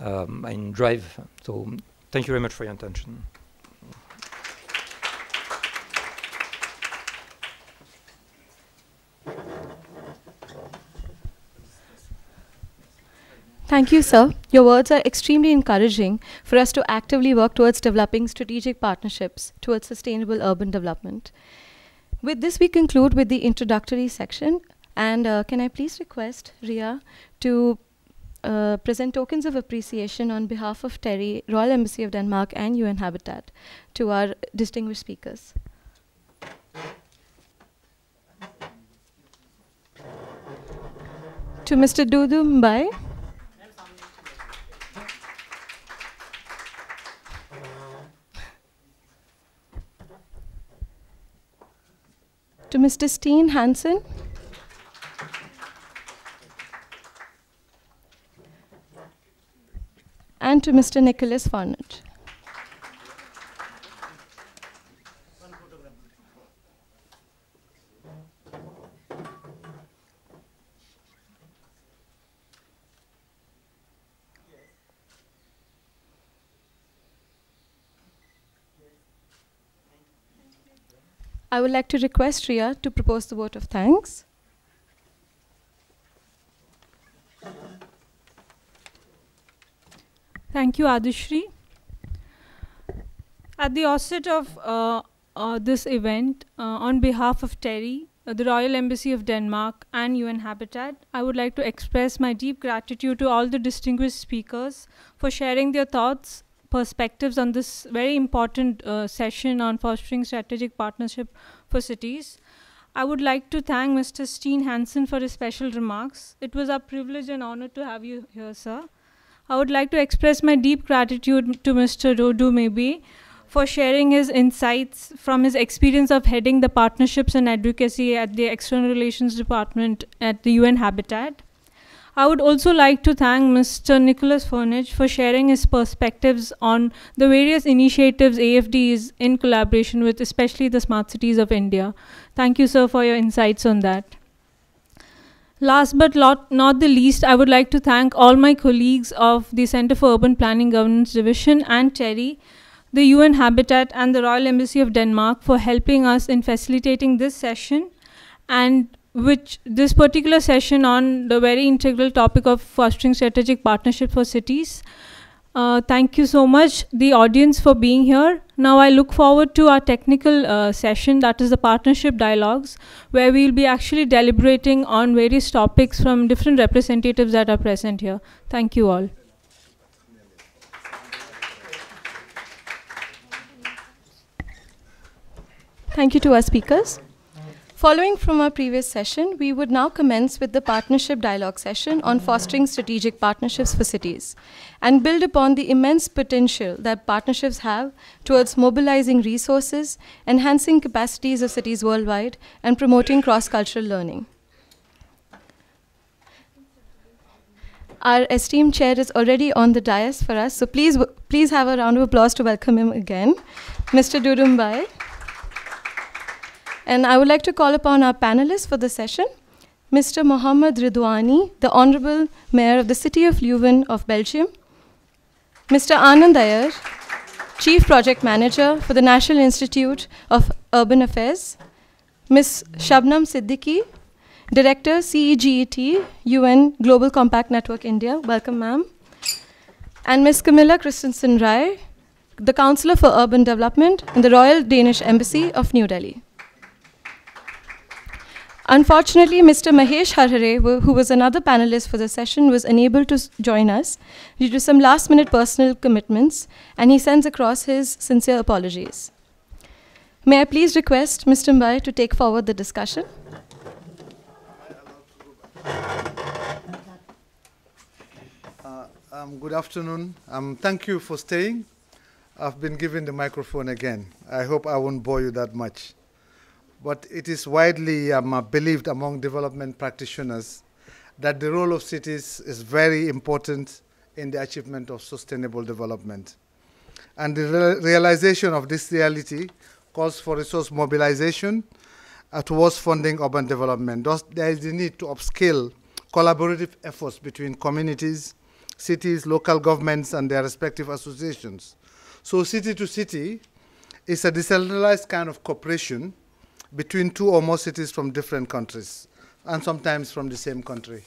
um, and Drive. So thank you very much for your attention. Thank you, sir. Your words are extremely encouraging for us to actively work towards developing strategic partnerships towards sustainable urban development. With this, we conclude with the introductory section. And uh, can I please request Ria to uh, present tokens of appreciation on behalf of TERI, Royal Embassy of Denmark, and U N Habitat to our distinguished speakers. To Mister Dudu Mbhai. To Mister Steen Hansen. And to Mister Nicholas Fornage. I would like to request Ria to propose the vote of thanks. Thank you, Adushri. At the outset of uh, uh, this event, uh, on behalf of TERI, uh, the Royal Embassy of Denmark, and U N Habitat, I would like to express my deep gratitude to all the distinguished speakers for sharing their thoughts, perspectives on this very important uh, session on fostering strategic partnership for cities. I would like to thank Mister Steen Hansen for his special remarks. It was a privilege and honor to have you here, sir. I would like to express my deep gratitude to Mister Dudu Mbhai for sharing his insights from his experience of heading the partnerships and advocacy at the External Relations Department at the U N Habitat. I would also like to thank Mister Nicholas Fornage for sharing his perspectives on the various initiatives A F D is in collaboration with, especially the Smart Cities of India. Thank you, sir, for your insights on that. Last but not, not the least, I would like to thank all my colleagues of the Center for Urban Planning Governance Division and TERI, the U N Habitat, and the Royal Embassy of Denmark for helping us in facilitating this session, and which this particular session on the very integral topic of fostering strategic partnership for cities. Uh, thank you so much, the audience, for being here. Now I look forward to our technical uh, session, that is the partnership dialogues, where we'll be actually deliberating on various topics from different representatives that are present here. Thank you all. Thank you to our speakers. Following from our previous session, we would now commence with the Partnership Dialogue session on fostering strategic partnerships for cities and build upon the immense potential that partnerships have towards mobilizing resources, enhancing capacities of cities worldwide, and promoting cross-cultural learning. Our esteemed chair is already on the dais for us, so please, please have a round of applause to welcome him again, Mister Dudu Mbhai. And I would like to call upon our panelists for the session. Mister Mohammad Ridwani, the Honorable Mayor of the City of Leuven of Belgium, Mister Anand Iyer, Chief Project Manager for the National Institute of Urban Affairs, Miz Shabnam Siddiqui, Director, C E G E T, U N Global Compact Network India, welcome ma'am, and Miz Camilla Christensen-Rai, the Counselor for Urban Development in the Royal Danish Embassy of New Delhi. Unfortunately, Mister Mahesh Harhare, who was another panelist for the session, was unable to join us due to some last-minute personal commitments, and he sends across his sincere apologies. May I please request Mister Mbhai to take forward the discussion? Uh, um, good afternoon. Um, thank you for staying. I've been given the microphone again. I hope I won't bore you that much. But it is widely um, believed among development practitioners that the role of cities is very important in the achievement of sustainable development. And the re realization of this reality calls for resource mobilization uh, towards funding urban development. Thus, there is the need to upscale collaborative efforts between communities, cities, local governments, and their respective associations. So city to city is a decentralized kind of cooperation between two or more cities from different countries, and sometimes from the same country.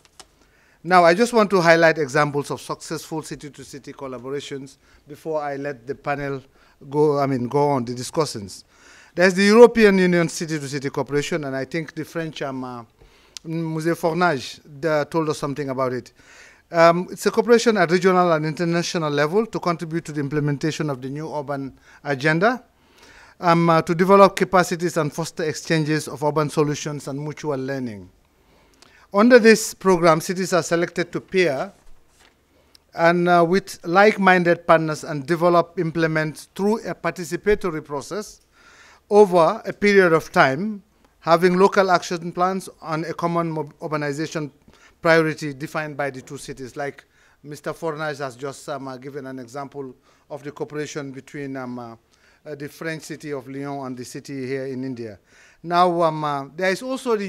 Now, I just want to highlight examples of successful city-to-city collaborations before I let the panel go, I mean, go on, the discussants. There's the European Union City-to-City Cooperation, and I think the French, um, uh, Monsieur Fornage, uh, told us something about it. Um, it's a cooperation at regional and international level to contribute to the implementation of the new urban agenda, Um, uh, to develop capacities and foster exchanges of urban solutions and mutual learning. Under this program, cities are selected to pair and uh, with like-minded partners and develop, implement through a participatory process over a period of time, having local action plans on a common urbanization priority defined by the two cities. Like Mister Fornage has just um, uh, given an example of the cooperation between um, uh, Uh, the French city of Lyon and the city here in India. Now, um, uh, there is also the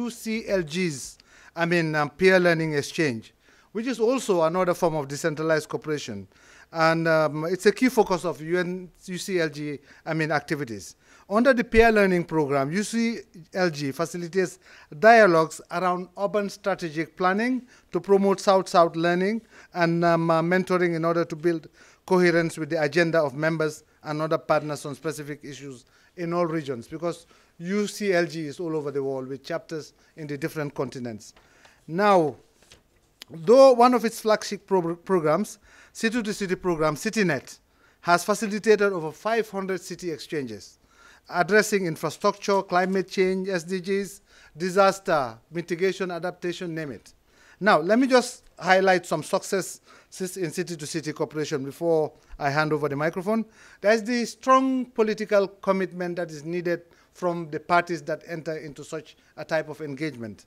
U C L G's, I mean, um, peer learning exchange, which is also another form of decentralized cooperation. And um, it's a key focus of U N U C L G, I mean, activities. Under the peer learning program, U C L G facilitates dialogues around urban strategic planning to promote South-South learning and um, uh, mentoring in order to build coherence with the agenda of members and other partners on specific issues in all regions, because U C L G is all over the world with chapters in the different continents. Now, though one of its flagship pro programs, city-to-city program, CityNet, has facilitated over five hundred city exchanges, addressing infrastructure, climate change, S D Gs, disaster, mitigation, adaptation, name it. Now, let me just highlight some success in city-to-city cooperation before I hand over the microphone. There's the strong political commitment that is needed from the parties that enter into such a type of engagement.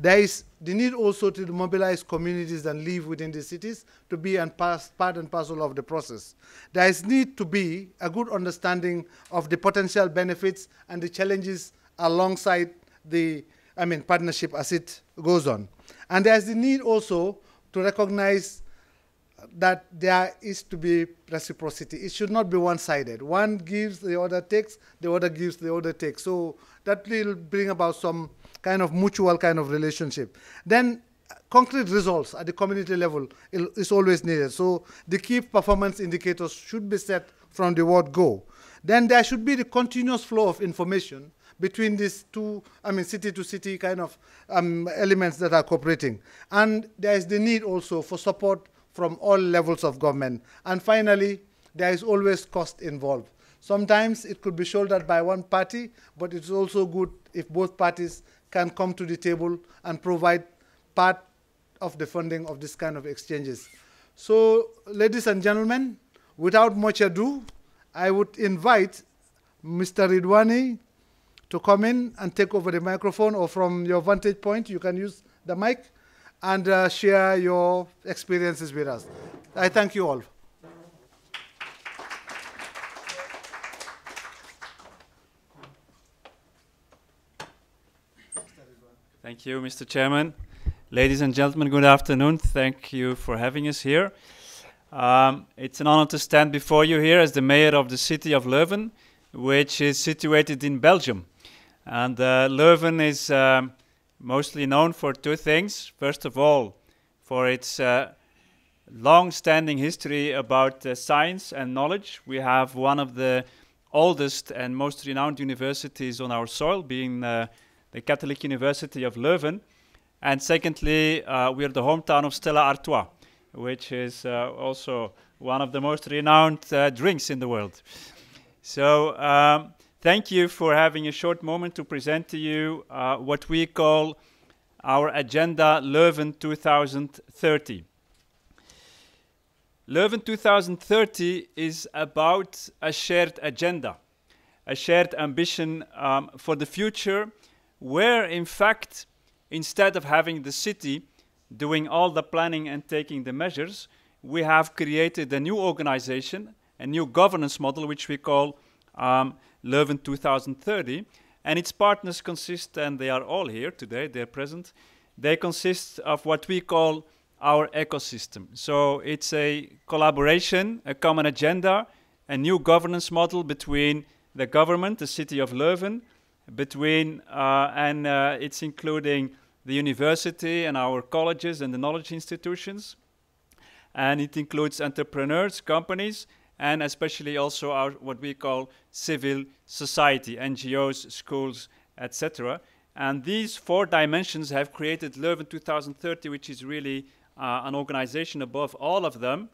There is the need also to mobilize communities that live within the cities to be and pass, part and parcel of the process. There is need to be a good understanding of the potential benefits and the challenges alongside the, I mean, partnership as it goes on. And there's the need also to recognize that there is to be reciprocity. It should not be one-sided. One gives, the other takes, the other gives, the other takes. So that will bring about some kind of mutual kind of relationship. Then concrete results at the community level is always needed. So the key performance indicators should be set from the word go. Then there should be the continuous flow of information between these two, I mean, city-to-city kind of um, elements that are cooperating. And there is the need also for support from all levels of government. And finally, there is always cost involved. Sometimes it could be shouldered by one party, but it's also good if both parties can come to the table and provide part of the funding of this kind of exchanges. So, ladies and gentlemen, without much ado, I would invite Mister Ridwani to come in and take over the microphone, or from your vantage point, you can use the mic and uh, share your experiences with us. I thank you all. Thank you, Mister Chairman. Ladies and gentlemen, good afternoon. Thank you for having us here. Um, it's an honor to stand before you here as the mayor of the city of Leuven, which is situated in Belgium. And uh, Leuven is um, mostly known for two things. First of all, for its uh, long-standing history about uh, science and knowledge. We have one of the oldest and most renowned universities on our soil, being uh, the Catholic University of Leuven. And secondly, uh, we are the hometown of Stella Artois, which is uh, also one of the most renowned uh, drinks in the world. So um, thank you for having a short moment to present to you uh, what we call our agenda Leuven twenty thirty. Leuven twenty thirty is about a shared agenda, a shared ambition um, for the future, where in fact, instead of having the city doing all the planning and taking the measures, we have created a new organization, a new governance model, which we call um, Leuven twenty thirty. And its partners consist, and they are all here today, they're present, they consist of what we call our ecosystem. So it's a collaboration, a common agenda, a new governance model between the government, the city of Leuven, between, uh, and uh, it's including the university and our colleges and the knowledge institutions. And it includes entrepreneurs, companies, and especially also our, what we call civil society, N G Os, schools, et cetera. And these four dimensions have created Leuven twenty thirty, which is really Uh, an organization above all of them,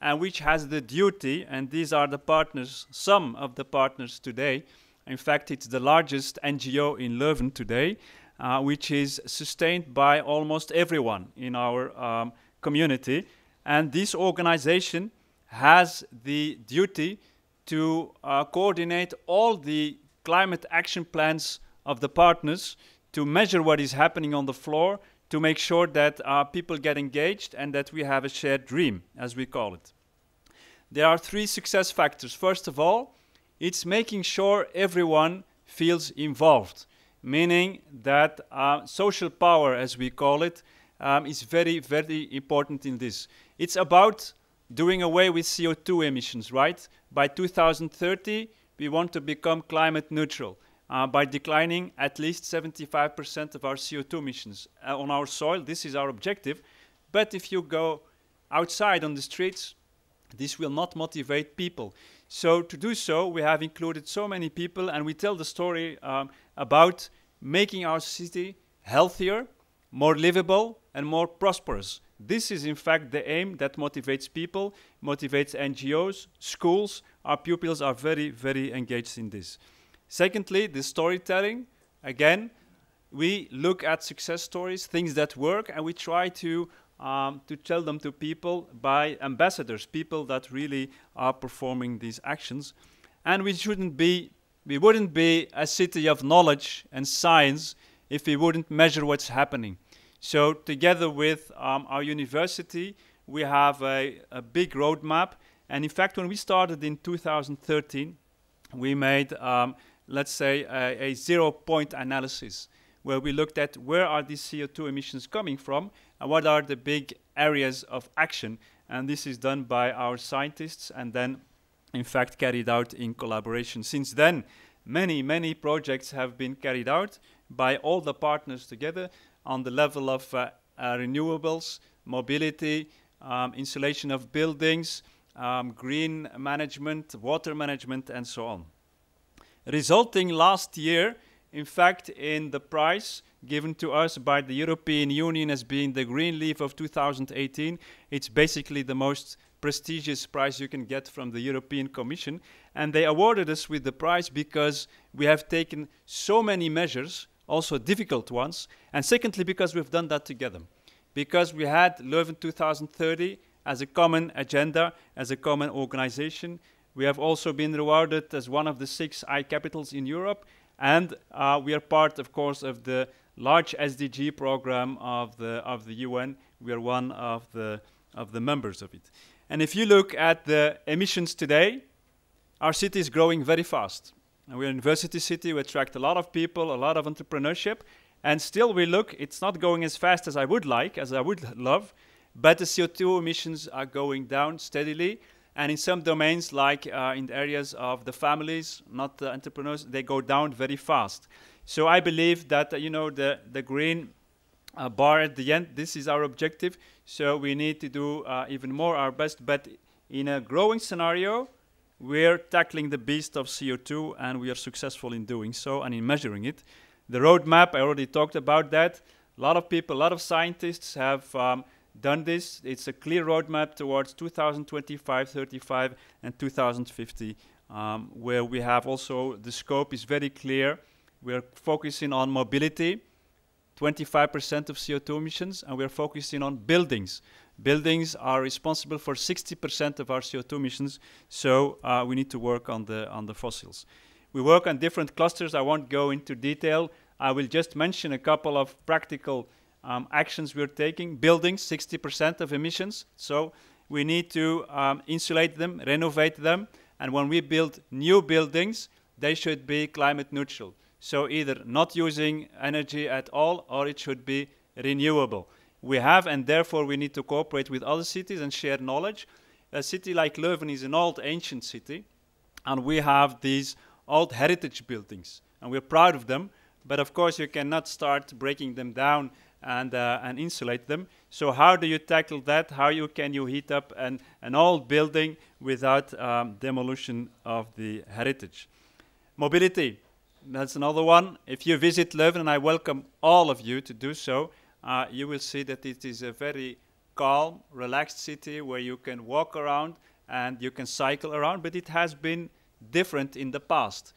and which has the duty, and these are the partners, some of the partners today. In fact, it's the largest N G O in Leuven today, uh, which is sustained by almost everyone in our um, community. And this organization has the duty to uh, coordinate all the climate action plans of the partners, to measure what is happening on the floor, to make sure that uh, people get engaged and that we have a shared dream, as we call it. There are three success factors. First of all, it's making sure everyone feels involved, meaning that uh, social power, as we call it, um, is very, very important in this. It's about doing away with C O two emissions, right? By two thousand thirty, we want to become climate neutral. Uh, by declining at least seventy-five percent of our C O two emissions uh, on our soil. This is our objective. But if you go outside on the streets, this will not motivate people. So to do so, we have included so many people, and we tell the story um, about making our city healthier, more livable, and more prosperous. This is in fact the aim that motivates people, motivates N G Os, schools. Our pupils are very, very engaged in this. Secondly, the storytelling. Again, we look at success stories, things that work, and we try to, um, to tell them to people by ambassadors, people that really are performing these actions. And we shouldn't be, we wouldn't be a city of knowledge and science if we wouldn't measure what's happening. So together with um, our university, we have a, a big roadmap. And in fact, when we started in two thousand thirteen, we made um, let's say, a, a zero-point analysis, where we looked at where are these C O two emissions coming from, and what are the big areas of action. And this is done by our scientists, and then, in fact, carried out in collaboration. Since then, many, many projects have been carried out by all the partners together on the level of uh, uh, renewables, mobility, um, insulation of buildings, um, green management, water management, and so on. Resulting last year, in fact, in the prize given to us by the European Union as being the Green Leaf of two thousand eighteen. It's basically the most prestigious prize you can get from the European Commission. And they awarded us with the prize because we have taken so many measures, also difficult ones, and secondly, because we've done that together. Because we had Leuven twenty thirty as a common agenda, as a common organization. We have also been rewarded as one of the six I capitals in Europe, and uh, we are part, of course, of the large S D G program of the of the U N. We are one of the of the members of it. And if you look at the emissions today, our city is growing very fast. And we're a university city. We attract a lot of people, a lot of entrepreneurship, And still we look, it's not going as fast as I would like, as I would love, but the C O two emissions are going down steadily. And in some domains, like uh, in the areas of the families, not the entrepreneurs, they go down very fast. So I believe that, uh, you know, the, the green uh, bar at the end, this is our objective. So we need to do uh, even more our best. But in a growing scenario, we're tackling the beast of C O two, and we are successful in doing so and in measuring it. The roadmap, I already talked about that. A lot of people, a lot of scientists have um, done this. It's a clear roadmap towards two thousand twenty-five, thirty-five, and two thousand fifty, um, where we have also, the scope is very clear. We're focusing on mobility, twenty-five percent of C O two emissions, and we're focusing on buildings. Buildings are responsible for sixty percent of our C O two emissions, so uh, we need to work on the, on the fossils. We work on different clusters. I won't go into detail. I will just mention a couple of practical um, actions we're taking. Buildings, sixty percent of emissions. So we need to um, insulate them, renovate them. And when we build new buildings, they should be climate neutral. So either not using energy at all, or it should be renewable. We have, and therefore we need to cooperate with other cities and share knowledge. A city like Leuven is an old, ancient city, and we have these old heritage buildings, and we're proud of them, but of course you cannot start breaking them down and, uh, and insulate them. So how do you tackle that? How you, can you heat up an, an old building without um, demolition of the heritage? Mobility, that's another one. If you visit Leuven, and I welcome all of you to do so, uh, you will see that it is a very calm, relaxed city where you can walk around and you can cycle around, but it has been different in the past.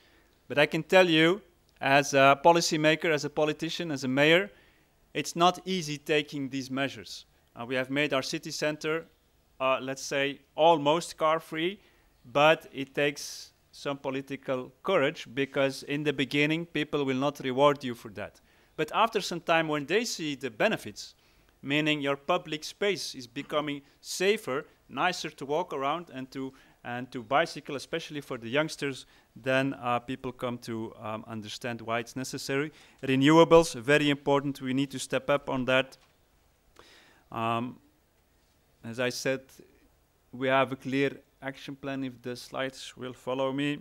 But I can tell you, as a policymaker, as a politician, as a mayor, it's not easy taking these measures. Uh, we have made our city center, uh, let's say, almost car-free, but it takes some political courage, because in the beginning, people will not reward you for that. But after some time, when they see the benefits, meaning your public space is becoming safer, nicer to walk around and to and to bicycle, especially for the youngsters, then uh, people come to um, understand why it's necessary. Renewables, very important. We need to step up on that. Um, as I said, we have a clear action plan, if the slides will follow me.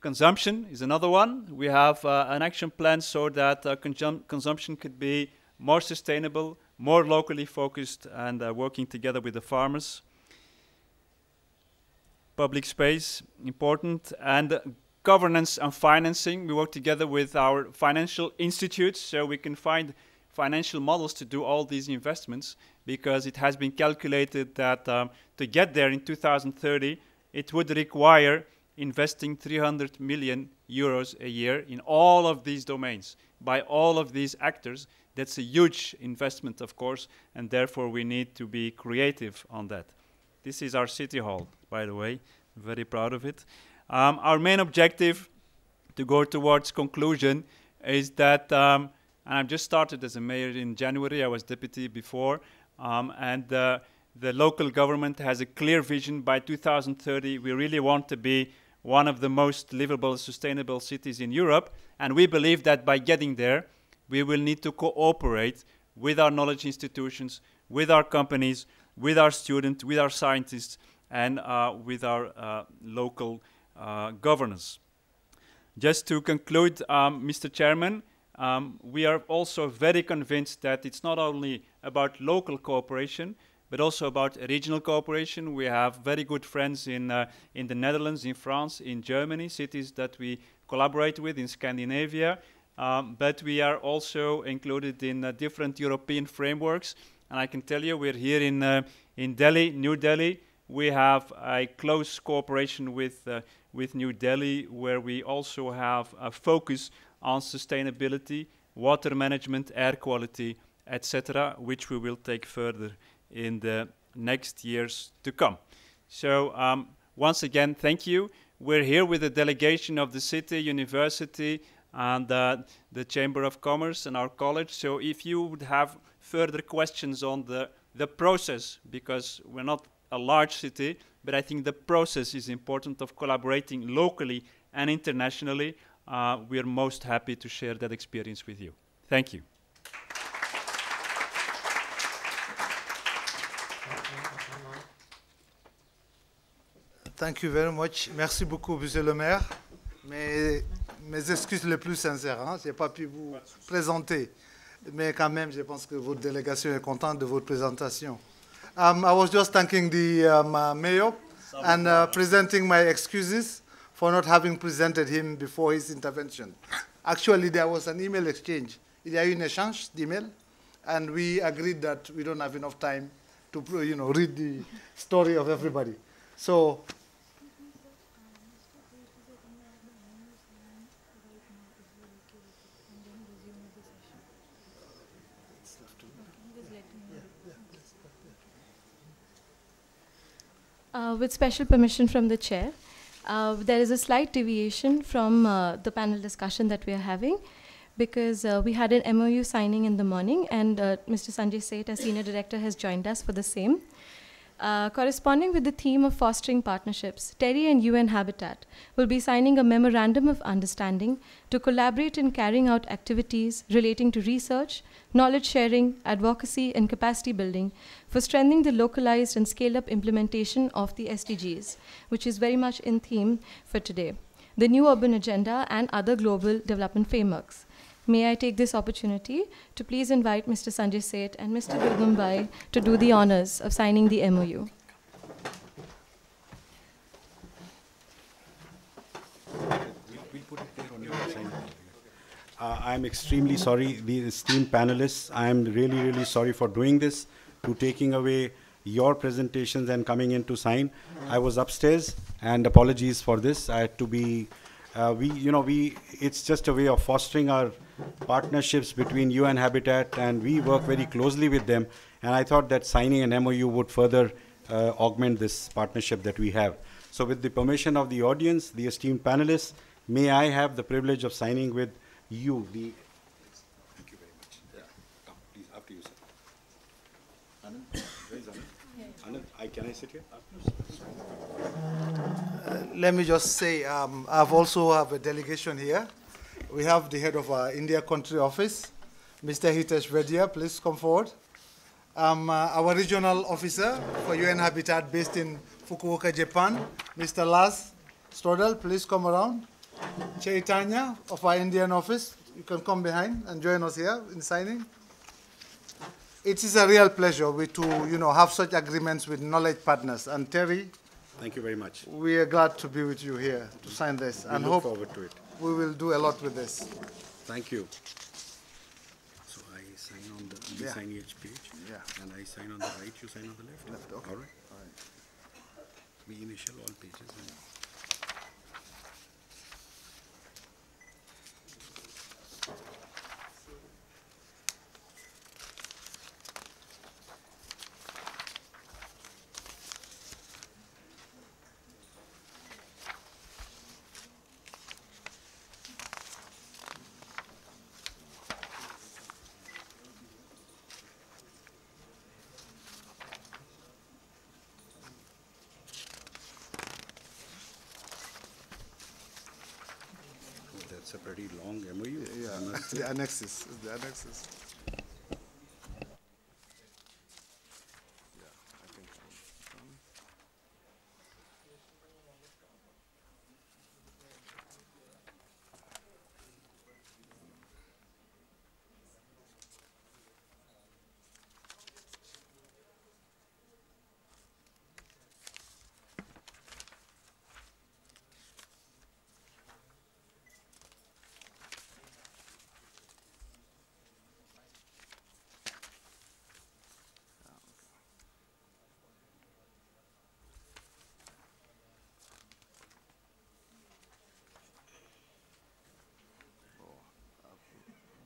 Consumption is another one. We have uh, an action plan so that uh, consum- consumption could be more sustainable, more locally focused, and uh, working together with the farmers. Public space, important. And uh, governance and financing, we work together with our financial institutes so we can find financial models to do all these investments, because it has been calculated that um, to get there in two thousand thirty, it would require investing three hundred million euros a year in all of these domains by all of these actors. That's a huge investment, of course, and therefore we need to be creative on that. This is our city hall, by the way. I'm very proud of it. Um, our main objective to go towards conclusion is that, um, and I've just started as a mayor in January, I was deputy before, um, and uh, the local government has a clear vision. By two thousand thirty, we really want to be one of the most livable, sustainable cities in Europe, and we believe that by getting there, we will need to cooperate with our knowledge institutions, with our companies, with our students, with our scientists, and uh, with our uh, local uh, governors. Just to conclude, um, Mister Chairman, um, we are also very convinced that it's not only about local cooperation, but also about regional cooperation. We have very good friends in, uh, in the Netherlands, in France, in Germany, cities that we collaborate with, in Scandinavia. Um, but we are also included in uh, different European frameworks. And I can tell you, we're here in, uh, in Delhi, New Delhi. We have a close cooperation with, uh, with New Delhi, where we also have a focus on sustainability, water management, air quality, et cetera, which we will take further in the next years to come. So um, once again, thank you. We're here with a delegation of the city, university, and uh, the Chamber of Commerce and our college. So if you would have further questions on the, the process, because we're not a large city, but I think the process is important of collaborating locally and internationally, uh, we are most happy to share that experience with you. Thank you. Thank you very much. Merci beaucoup, Monsieur le Maire. Mes, mes excuses les plus sincères, hein. Je n'ai pas pu vous présenter. Mais quand même, je pense que votre délégation est contente de votre présentation. Um, I was just thanking the um, uh, mayor and uh, presenting my excuses for not having presented him before his intervention. Actually, there was an email exchange. Il y a eu un échange d'email, and we agreed that we don't have enough time to, you know, read the story of everybody. So, uh, with special permission from the chair, uh, there is a slight deviation from uh, the panel discussion that we are having, because uh, we had an M O U signing in the morning, and uh, Mister Sanjay Seth, as senior director, has joined us for the same. Uh, corresponding with the theme of fostering partnerships, TERI and U N Habitat will be signing a memorandum of understanding to collaborate in carrying out activities relating to research, knowledge sharing, advocacy, and capacity building for strengthening the localized and scale-up implementation of the S D Gs, which is very much in theme for today, the new urban agenda and other global development frameworks. May I take this opportunity to please invite Mister Sanjay Seth and Mister Dudu Mbhai to do the honors of signing the M O U. Uh, I'm extremely sorry, the esteemed panelists. I'm really, really sorry for doing this, to taking away your presentations and coming in to sign. I was upstairs, and apologies for this. I had to be. Uh, we, you know, we, it's just a way of fostering our partnerships between U N Habitat, and we work very closely with them. And I thought that signing an M O U would further uh, augment this partnership that we have. So with the permission of the audience, the esteemed panelists, may I have the privilege of signing with you. The Thank you very much. Yeah. Come, please, after you, sir. Anand, where is Anand? Anand, I, can I sit here? Uh, let me just say, um, I've also have a delegation here. We have the head of our India country office, Mister Hitesh Vedia. Please come forward. Um, uh, our regional officer for U N Habitat based in Fukuoka, Japan, Mister Lars Stodel. Please come around. Chaitanya of our Indian office. You can come behind and join us here in signing. It is a real pleasure we to you know, have such agreements with knowledge partners. And Terry, thank you very much. We are glad to be with you here to sign this, we and look hope forward to it. We will do a lot with this. Thank you. So I sign on the you yeah. sign each page, yeah. and I sign on the right. You sign on the left. Left. Okay. All right. All right. We initial all pages. And a pretty long M O U. Yeah, the annexes. The annexes.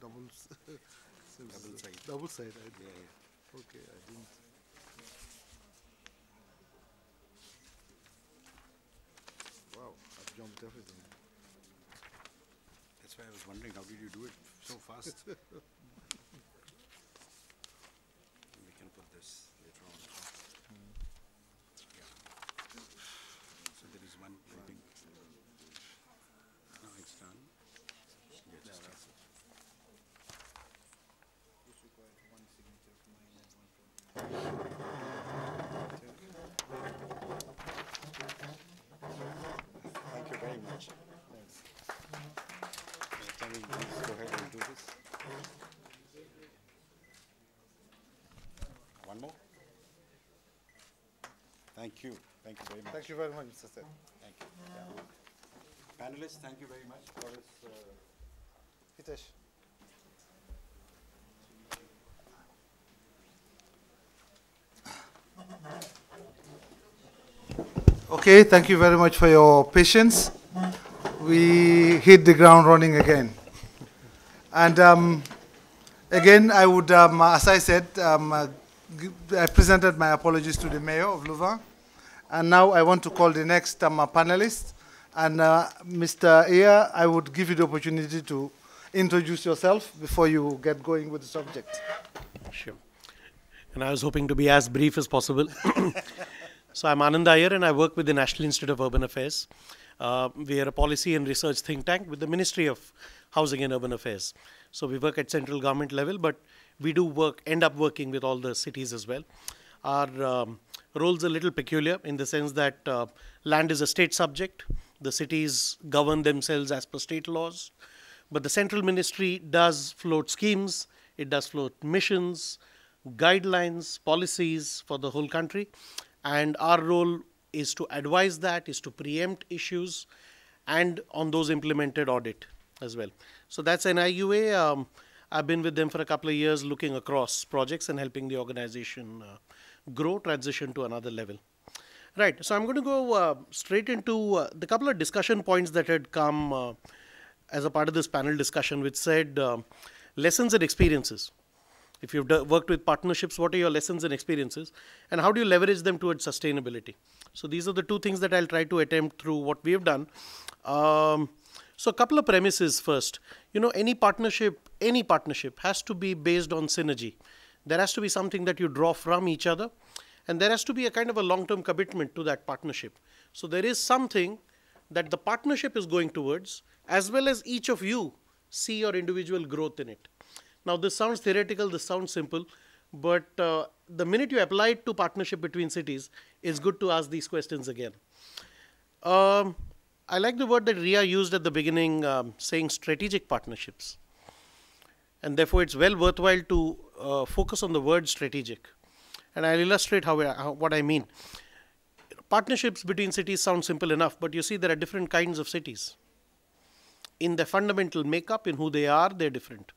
Double side. Double side, right? Yeah, yeah. Okay, I didn't. Wow, I've jumped everything. That's why I was wondering, how did you do it so fast? We can put this later on. Mm. Yeah. So there is one, I think. One more. Thank you. Thank you very much. Thank you very much, Mister Seth. Thank you. Yeah. Panelists, thank you very much for this. Uh, Hitesh. Okay, thank you very much for your patience. We hit the ground running again. And um, again, I would, um, as I said, um, uh, I presented my apologies to the mayor of Leuven. And now I want to call the next um, uh, panelist. And uh, Mister Iyer, I would give you the opportunity to introduce yourself before you get going with the subject. Sure. And I was hoping to be as brief as possible. So I'm Anand Iyer, and I work with the National Institute of Urban Affairs. Uh, we are a policy and research think tank with the Ministry of Housing and Urban Affairs. So we work at central government level, but we do work, end up working with all the cities as well. Our um, role's a little peculiar in the sense that uh, land is a state subject. The cities govern themselves as per state laws. But the central ministry does float schemes. It does float missions, guidelines, policies for the whole country. And our role is to advise that, is to preempt issues, and on those implemented audit as well. So that's N I U A. Um, I've been with them for a couple of years looking across projects and helping the organization uh, grow, transition to another level. Right, so I'm going to go uh, straight into uh, the couple of discussion points that had come uh, as a part of this panel discussion, which said uh, lessons and experiences. If you've worked with partnerships, what are your lessons and experiences? And how do you leverage them towards sustainability? So these are the two things that I'll try to attempt through what we've done. Um, so a couple of premises first. You know, any partnership, any partnership has to be based on synergy. There has to be something that you draw from each other. And there has to be a kind of a long-term commitment to that partnership. So there is something that the partnership is going towards, as well as each of you see your individual growth in it. Now, this sounds theoretical, this sounds simple, but uh, the minute you apply it to partnership between cities, it's good to ask these questions again. Um, I like the word that Ria used at the beginning, um, saying strategic partnerships. And therefore, it's well worthwhile to uh, focus on the word strategic. And I'll illustrate how, how, what I mean. Partnerships between cities sound simple enough, but you see there are different kinds of cities. In their fundamental makeup, in who they are, they're different.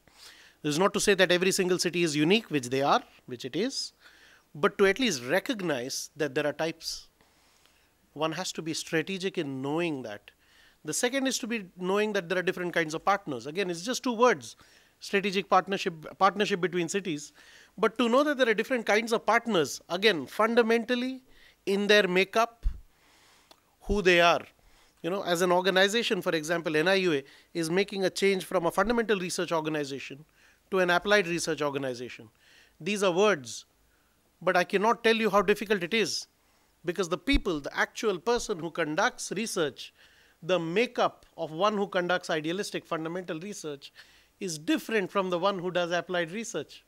This is not to say that every single city is unique, which they are, which it is, but to at least recognize that there are types. One has to be strategic in knowing that. The second is to be knowing that there are different kinds of partners. Again, it's just two words, strategic partnership, partnership between cities, but to know that there are different kinds of partners, again, fundamentally in their makeup, who they are. You know, as an organization, for example, N I U A is making a change from a fundamental research organization to an applied research organization. These are words, but I cannot tell you how difficult it is because the people, the actual person who conducts research, the makeup of one who conducts idealistic fundamental research is different from the one who does applied research.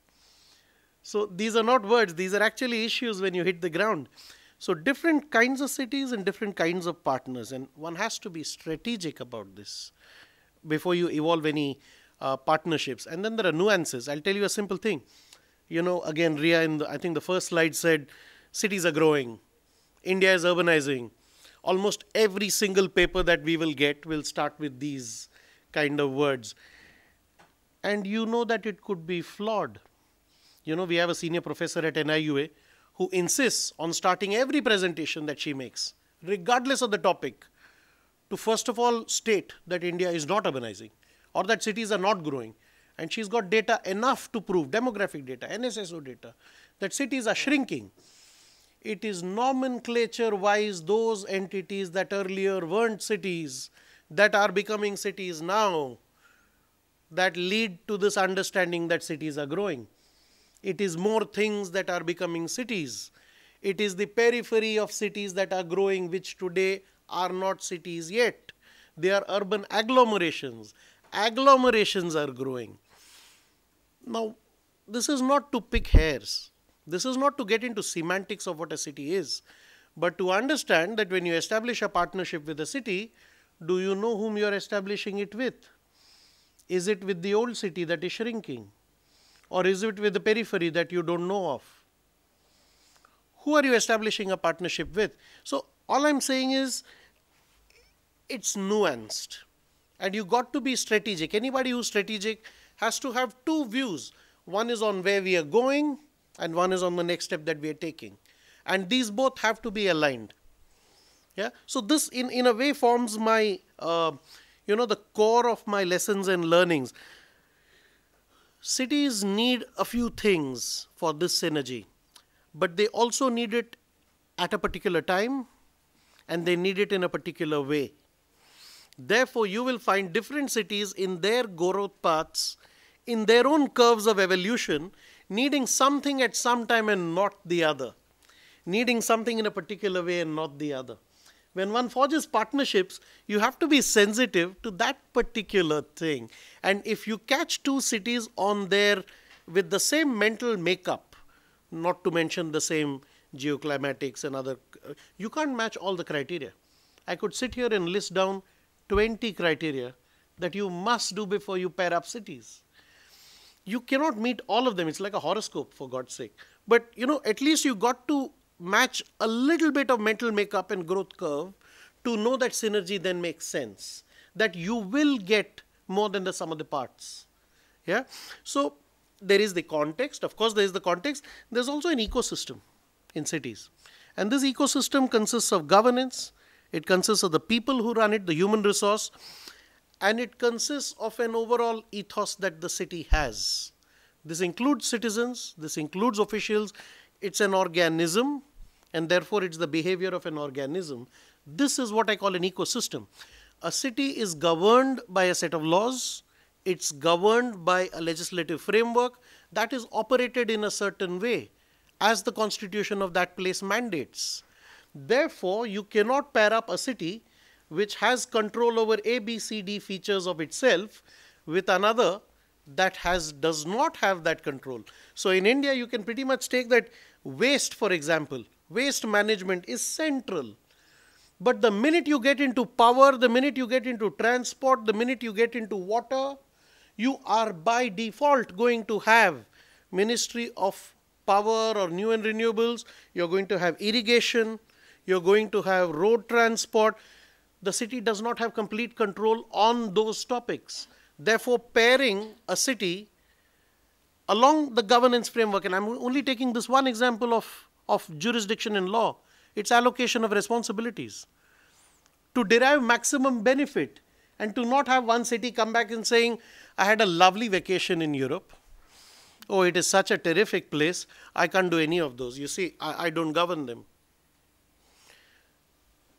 So these are not words, these are actually issues when you hit the ground. So different kinds of cities and different kinds of partners, and one has to be strategic about this before you evolve any Uh, partnerships. And then there are nuances. I'll tell you a simple thing. You know, again, Ria, in the, I think the first slide said, cities are growing. India is urbanizing. Almost every single paper that we will get will start with these kind of words. And you know that it could be flawed. You know, we have a senior professor at N I U A who insists on starting every presentation that she makes, regardless of the topic, to first of all state that India is not urbanizing, or that cities are not growing. And she's got data enough to prove, demographic data, N S S O data, that cities are shrinking. It is nomenclature-wise those entities that earlier weren't cities, that are becoming cities now, that lead to this understanding that cities are growing. It is more things that are becoming cities. It is the periphery of cities that are growing, which today are not cities yet. They are urban agglomerations. Agglomerations are growing. Now, this is not to pick hairs. This is not to get into semantics of what a city is, but to understand that when you establish a partnership with a city, do you know whom you are establishing it with? Is it with the old city that is shrinking? Or is it with the periphery that you don't know of? Who are you establishing a partnership with? So all I'm saying is it's nuanced and you got to be strategic. Anybody who's strategic has to have two views. One is on where we are going and one is on the next step that we are taking. And these both have to be aligned. Yeah. So this in, in a way forms my, uh, you know, the core of my lessons and learnings. Cities need a few things for this synergy, but they also need it at a particular time and they need it in a particular way. Therefore, you will find different cities in their growth paths, in their own curves of evolution, needing something at some time and not the other, needing something in a particular way and not the other. When one forges partnerships, you have to be sensitive to that particular thing. And if you catch two cities on their, with the same mental makeup, not to mention the same geoclimatics and other, you can't match all the criteria. I could sit here and list down twenty criteria that you must do before you pair up cities. You cannot meet all of them. It's like a horoscope, for God's sake. But, you know, at least you got to match a little bit of mental makeup and growth curve to know that synergy then makes sense, that you will get more than the sum of the parts. Yeah. So there is the context. Of course, there is the context. There's also an ecosystem in cities. And this ecosystem consists of governance. It consists of the people who run it, the human resource. And it consists of an overall ethos that the city has. This includes citizens. This includes officials. It's an organism, and therefore it's the behavior of an organism. This is what I call an ecosystem. A city is governed by a set of laws. It's governed by a legislative framework that is operated in a certain way as the constitution of that place mandates. Therefore, you cannot pair up a city which has control over A, B, C, D features of itself with another that has, does not have that control. So in India, you can pretty much take that waste, for example. Waste management is central. But the minute you get into power, the minute you get into transport, the minute you get into water, you are by default going to have Ministry of Power or New and Renewables. You're going to have irrigation. You're going to have road transport. The city does not have complete control on those topics. Therefore, pairing a city along the governance framework, and I'm only taking this one example of, of jurisdiction in law, it's allocation of responsibilities. To derive maximum benefit and to not have one city come back and saying, I had a lovely vacation in Europe. Oh, it is such a terrific place. I can't do any of those. You see, I, I don't govern them.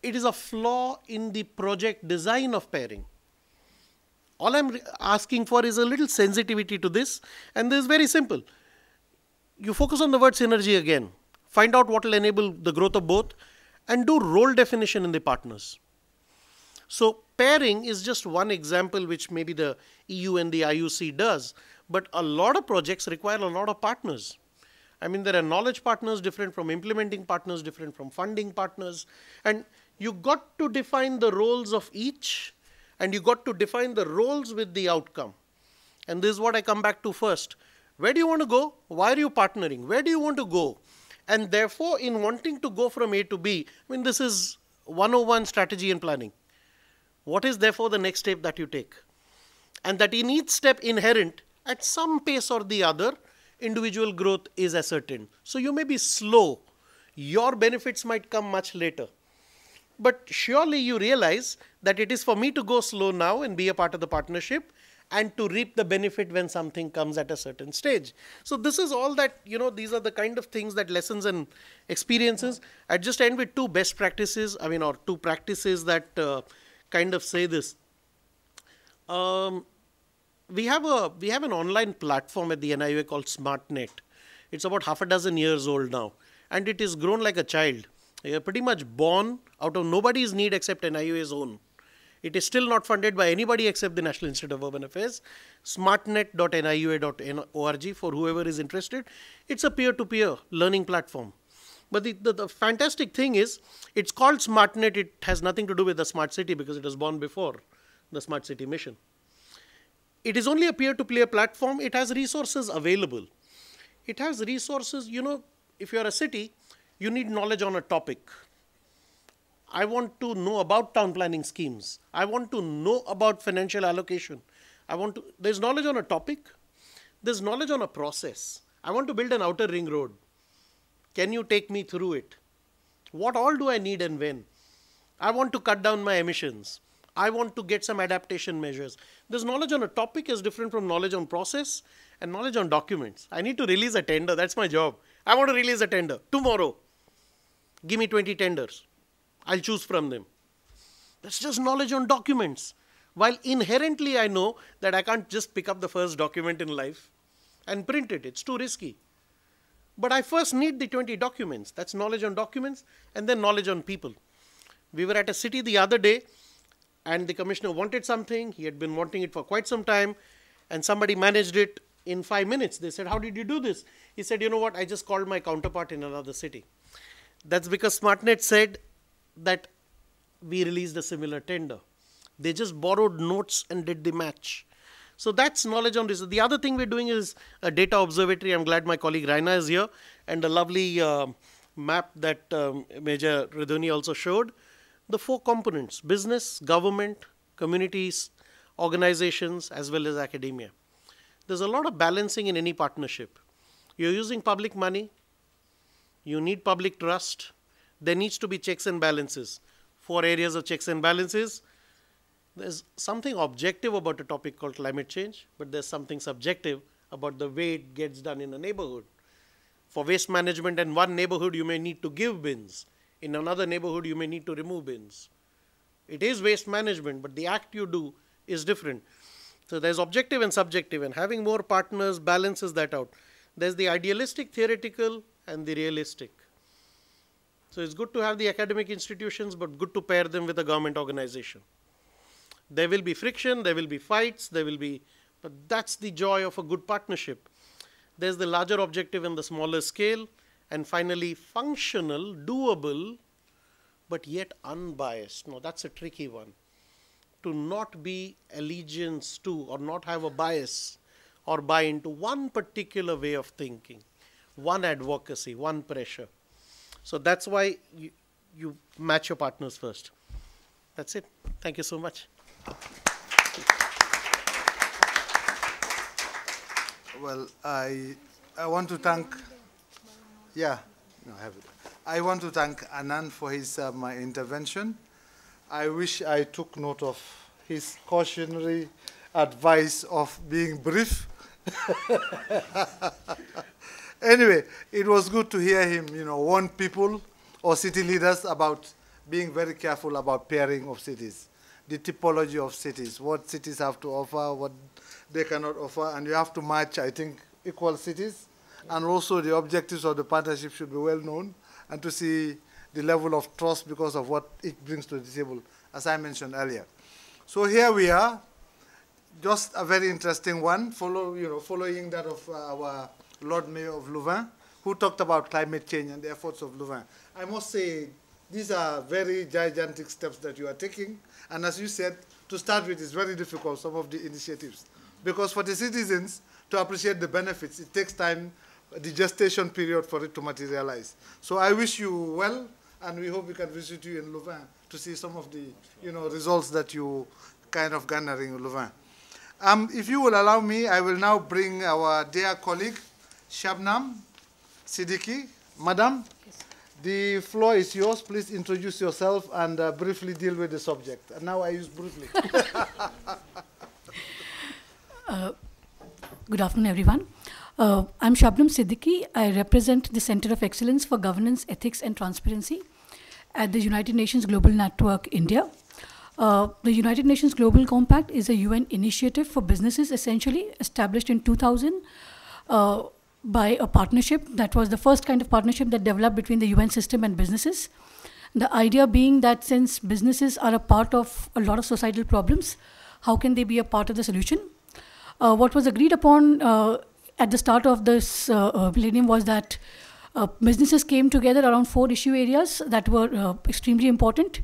It is a flaw in the project design of pairing. All I'm asking for is a little sensitivity to this, and this is very simple. You focus on the word synergy again. Find out what will enable the growth of both, and do role definition in the partners. So pairing is just one example which maybe the E U and the I U C does, but a lot of projects require a lot of partners. I mean, there are knowledge partners different from implementing partners, different from funding partners, and you got to define the roles of each. And you got to define the roles with the outcome. And this is what I come back to first. Where do you want to go? Why are you partnering? Where do you want to go? And therefore, in wanting to go from A to B, I mean, this is one oh one strategy and planning. What is therefore the next step that you take? And that in each step inherent, at some pace or the other, individual growth is ascertained. So you may be slow. Your benefits might come much later. But surely you realize that it is for me to go slow now and be a part of the partnership and to reap the benefit when something comes at a certain stage. So this is all that, you know, these are the kind of things that lessons and experiences. I'd just end with two best practices, I mean, or two practices that uh, kind of say this. Um, we have a, we have an online platform at the N I U A called SmartNet. It's about half a dozen years old now, and it is grown like a child. They are pretty much born out of nobody's need except N I U A's own. It is still not funded by anybody except the National Institute of Urban Affairs. smartnet dot N I U A dot org for whoever is interested. It's a peer-to-peer learning platform. But the, the, the fantastic thing is, it's called SmartNet. It has nothing to do with the smart city because it was born before the smart city mission. It is only a peer-to-peer platform. It has resources available. It has resources, you know, if you're a city, You need knowledge on a topic. I want to know about town planning schemes. I want to know about financial allocation. I want to, there's knowledge on a topic. There's knowledge on a process. I want to build an outer ring road. Can you take me through it? What all do I need and when? I want to cut down my emissions. I want to get some adaptation measures. This knowledge on a topic is different from knowledge on process and knowledge on documents. I need to release a tender. That's my job. I want to release a tender tomorrow. Give me twenty tenders. I'll choose from them. That's just knowledge on documents. While inherently I know that I can't just pick up the first document in life and print it. It's too risky. But I first need the twenty documents. That's knowledge on documents and then knowledge on people. We were at a city the other day, and the commissioner wanted something. He had been wanting it for quite some time, and somebody managed it in five minutes. They said, how did you do this? He said, you know what? I just called my counterpart in another city. That's because SmartNet said that we released a similar tender. They just borrowed notes and did the match. So that's knowledge on this. The other thing we're doing is a data observatory. I'm glad my colleague Raina is here, and a lovely uh, map that um, Major Ridwani also showed. The four components: business, government, communities, organizations, as well as academia. There's a lot of balancing in any partnership. You're using public money. You need public trust. There needs to be checks and balances. Four areas of checks and balances. There's something objective about a topic called climate change, but there's something subjective about the way it gets done in a neighborhood. For waste management in one neighborhood, you may need to give bins. In another neighborhood, you may need to remove bins. It is waste management, but the act you do is different. So there's objective and subjective, and having more partners balances that out. There's the idealistic, theoretical, and the realistic. So it's good to have the academic institutions, but good to pair them with a government organization. There will be friction, there will be fights, there will be, but that's the joy of a good partnership. There's the larger objective and the smaller scale. And finally, functional, doable, but yet unbiased. Now, that's a tricky one. To not be allegiance to or not have a bias or buy into one particular way of thinking, one advocacy, one pressure. So that's why you, you match your partners first. That's it. Thank you so much. Well, I, I want to thank... Yeah, no, I have it. I want to thank Anand for his uh, my intervention. I wish I took note of his cautionary advice of being brief. Anyway, it was good to hear him, you know, warn people or city leaders about being very careful about pairing of cities, the typology of cities, what cities have to offer, what they cannot offer, and you have to match, I think, equal cities. And also the objectives of the partnership should be well known, and to see the level of trust because of what it brings to the table, as I mentioned earlier. So here we are, just a very interesting one, follow, you know, following that of our Lord Mayor of Leuven, who talked about climate change and the efforts of Leuven. I must say, these are very gigantic steps that you are taking. And as you said, to start with, it's very difficult, some of the initiatives. Because for the citizens to appreciate the benefits, it takes time, the gestation period for it to materialize. So I wish you well, and we hope we can visit you in Leuven to see some of the, you know, results that you kind of garnering in Leuven. Um, if you will allow me, I will now bring our dear colleague, Shabnam Siddiqui. Madam, yes, the floor is yours. Please introduce yourself and uh, briefly deal with the subject. And now I use briefly. uh, good afternoon, everyone. Uh, I'm Shabnam Siddiqui. I represent the Center of Excellence for Governance, Ethics, and Transparency at the United Nations Global Network, India. Uh, the United Nations Global Compact is a U N initiative for businesses, essentially established in two thousand uh, by a partnership that was the first kind of partnership that developed between the U N system and businesses. The idea being that since businesses are a part of a lot of societal problems, how can they be a part of the solution? Uh, what was agreed upon uh, at the start of this uh, millennium was that uh, businesses came together around four issue areas that were uh, extremely important: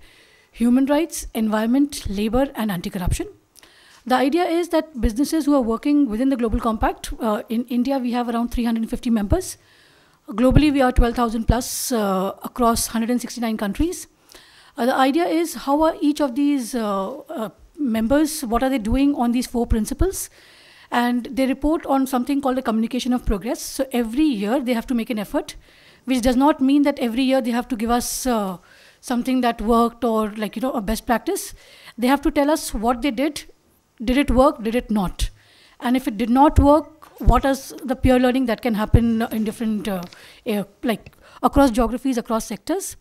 human rights, environment, labor, and anti-corruption. The idea is that businesses who are working within the Global Compact, uh, in India we have around three hundred fifty members, Globally, we are twelve thousand plus uh, across one hundred sixty-nine countries. Uh, the idea is, how are each of these uh, uh, members, what are they doing on these four principles? And they report on something called the communication of progress. So every year they have to make an effort, which does not mean that every year they have to give us uh, something that worked or like, you know, a best practice. They have to tell us what they did. Did it work? Did it not? And if it did not work, what is the peer learning that can happen in different, uh, uh, like across geographies, across sectors?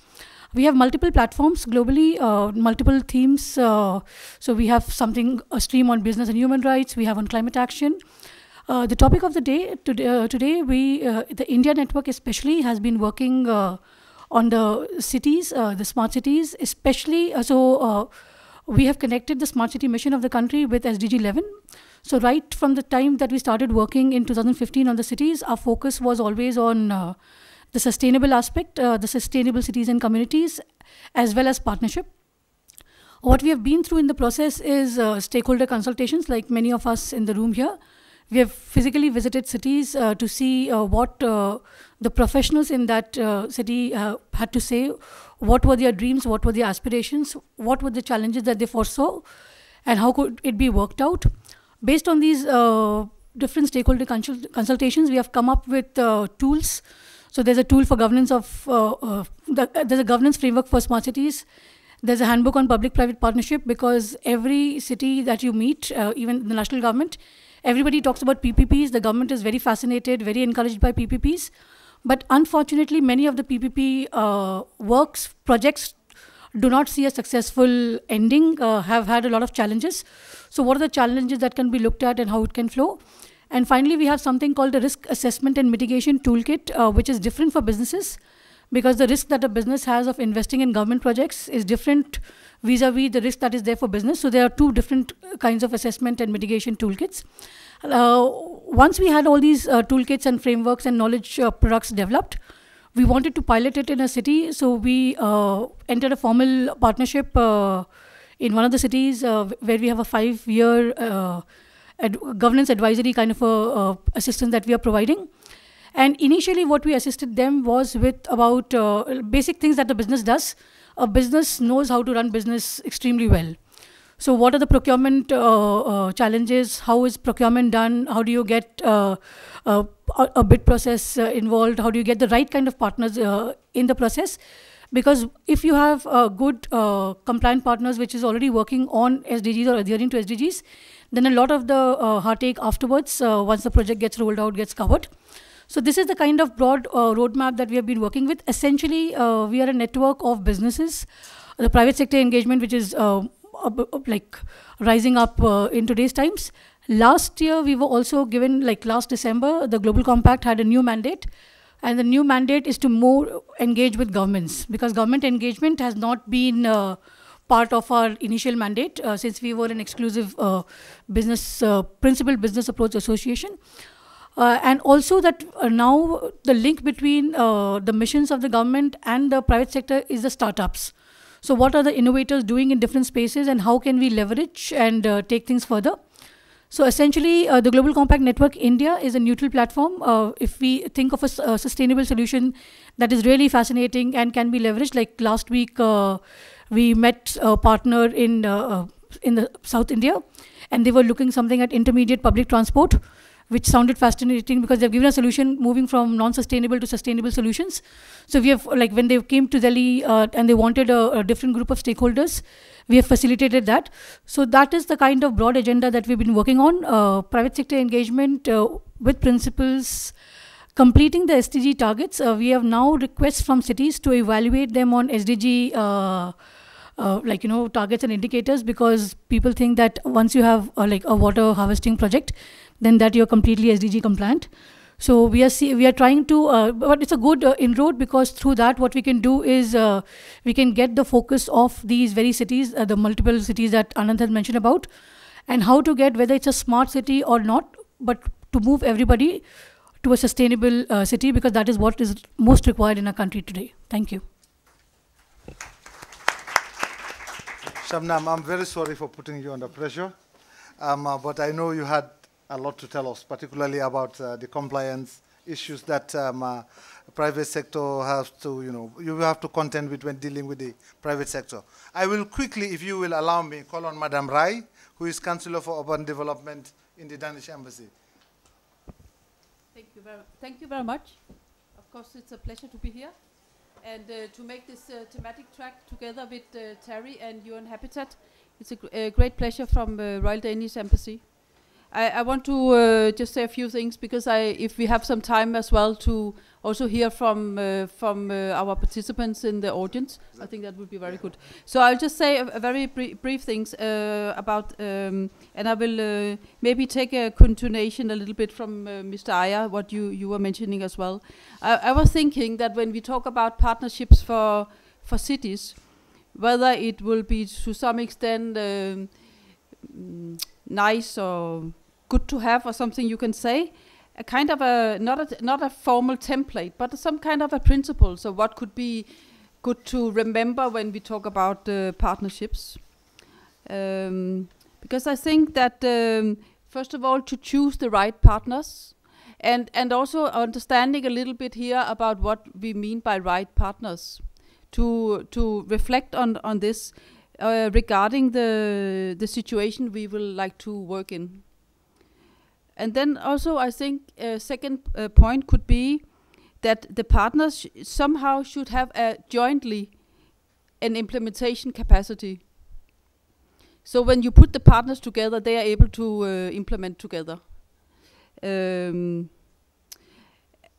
We have multiple platforms globally, uh, multiple themes. Uh, so we have something, a stream on business and human rights. We have on climate action. Uh, the topic of the day today, uh, today we uh, the India network especially has been working uh, on the cities, uh, the smart cities, especially. Uh, so uh, we have connected the smart city mission of the country with S D G eleven. So right from the time that we started working in two thousand fifteen on the cities, our focus was always on uh, the sustainable aspect, uh, the sustainable cities and communities, as well as partnership. What we have been through in the process is uh, stakeholder consultations, like many of us in the room here. We have physically visited cities uh, to see uh, what uh, the professionals in that uh, city uh, had to say, what were their dreams, what were their aspirations, what were the challenges that they foresaw, and how could it be worked out. Based on these uh, different stakeholder consult consultations, we have come up with uh, tools. So there's a tool for governance of, uh, uh, the, uh, there's a governance framework for smart cities. There's a handbook on public-private partnership, because every city that you meet, uh, even the national government, everybody talks about P P Ps. The government is very fascinated, very encouraged by P P Ps. But unfortunately, many of the P P P uh, works, projects do not see a successful ending, uh, have had a lot of challenges. So what are the challenges that can be looked at and how it can flow? And finally, we have something called the risk assessment and mitigation toolkit, uh, which is different for businesses, because the risk that a business has of investing in government projects is different vis-a-vis the risk that is there for business. So there are two different kinds of assessment and mitigation toolkits. Uh, once we had all these uh, toolkits and frameworks and knowledge uh, products developed, we wanted to pilot it in a city. So we uh, entered a formal partnership uh, in one of the cities uh, where we have a five-year uh, Ad governance advisory kind of a, uh, assistance that we are providing. And initially what we assisted them was with about uh, basic things that the business does. A business knows how to run business extremely well. So what are the procurement uh, uh, challenges? How is procurement done? How do you get uh, uh, a bid process uh, involved? How do you get the right kind of partners uh, in the process? Because if you have uh, good uh, compliant partners which is already working on S D Gs or adhering to S D Gs, then a lot of the uh, heartache afterwards, uh, once the project gets rolled out, gets covered. So this is the kind of broad uh, roadmap that we have been working with. Essentially, uh, we are a network of businesses, the private sector engagement, which is uh, like rising up uh, in today's times. Last year, we were also given, like last December, the Global Compact had a new mandate. And the new mandate is to more engage with governments, because government engagement has not been uh, part of our initial mandate uh, since we were an exclusive uh, business, uh, principled business approach association. Uh, and also that uh, now the link between uh, the missions of the government and the private sector is the startups. So what are the innovators doing in different spaces and how can we leverage and uh, take things further? So essentially, uh, the Global Compact Network India is a neutral platform. Uh, if we think of a, a sustainable solution that is really fascinating and can be leveraged, like last week uh, we met a partner in, uh, in the South India, and they were looking something at intermediate public transport, which sounded fascinating because they've given a solution moving from non-sustainable to sustainable solutions. So we have, like when they came to Delhi uh, and they wanted a, a different group of stakeholders, we have facilitated that. So that is the kind of broad agenda that we've been working on. Uh, private sector engagement uh, with principles, completing the S D G targets. Uh, we have now requests from cities to evaluate them on S D G uh, Uh, like, you know, targets and indicators, because people think that once you have uh, like a water harvesting project, then that you're completely S D G compliant. So we are see, we are trying to, uh, but it's a good uh, inroad, because through that what we can do is uh, we can get the focus of these very cities, uh, the multiple cities that Anand had mentioned about, and how to get, whether it's a smart city or not, but to move everybody to a sustainable uh, city, because that is what is most required in our country today. Thank you. Shabnam, I'm very sorry for putting you under pressure, um, uh, but I know you had a lot to tell us, particularly about uh, the compliance issues that um, uh, private sector has to, you know, you have to contend with when dealing with the private sector. I will quickly, if you will allow me, call on Madam Rai, who is Councillor for Urban Development in the Danish Embassy. Thank you very, thank you very much. Of course, it's a pleasure to be here and uh, to make this uh, thematic track together with uh, TERI and U N Habitat. It's a, gr a great pleasure from uh, Royal Danish Embassy. I, I want to uh, just say a few things because I, if we have some time as well to also hear from uh, from uh, our participants in the audience, I think that would be very good. So I'll just say a, a very br brief things uh, about, um, and I will uh, maybe take a continuation a little bit from uh, Mister Iyer, what you, you were mentioning as well. I, I was thinking that when we talk about partnerships for, for cities, whether it will be to some extent um, mm, nice or good to have or something you can say, a kind of a, not a, not a formal template, but some kind of a principle. So what could be good to remember when we talk about uh, partnerships? Um, because I think that, um, first of all, to choose the right partners and, and also understanding a little bit here about what we mean by right partners, to, to reflect on, on this. Uh, regarding the the situation we will like to work in. And then also I think a second uh, point could be that the partners sh somehow should have a jointly an implementation capacity. So when you put the partners together, they are able to uh, implement together. Um,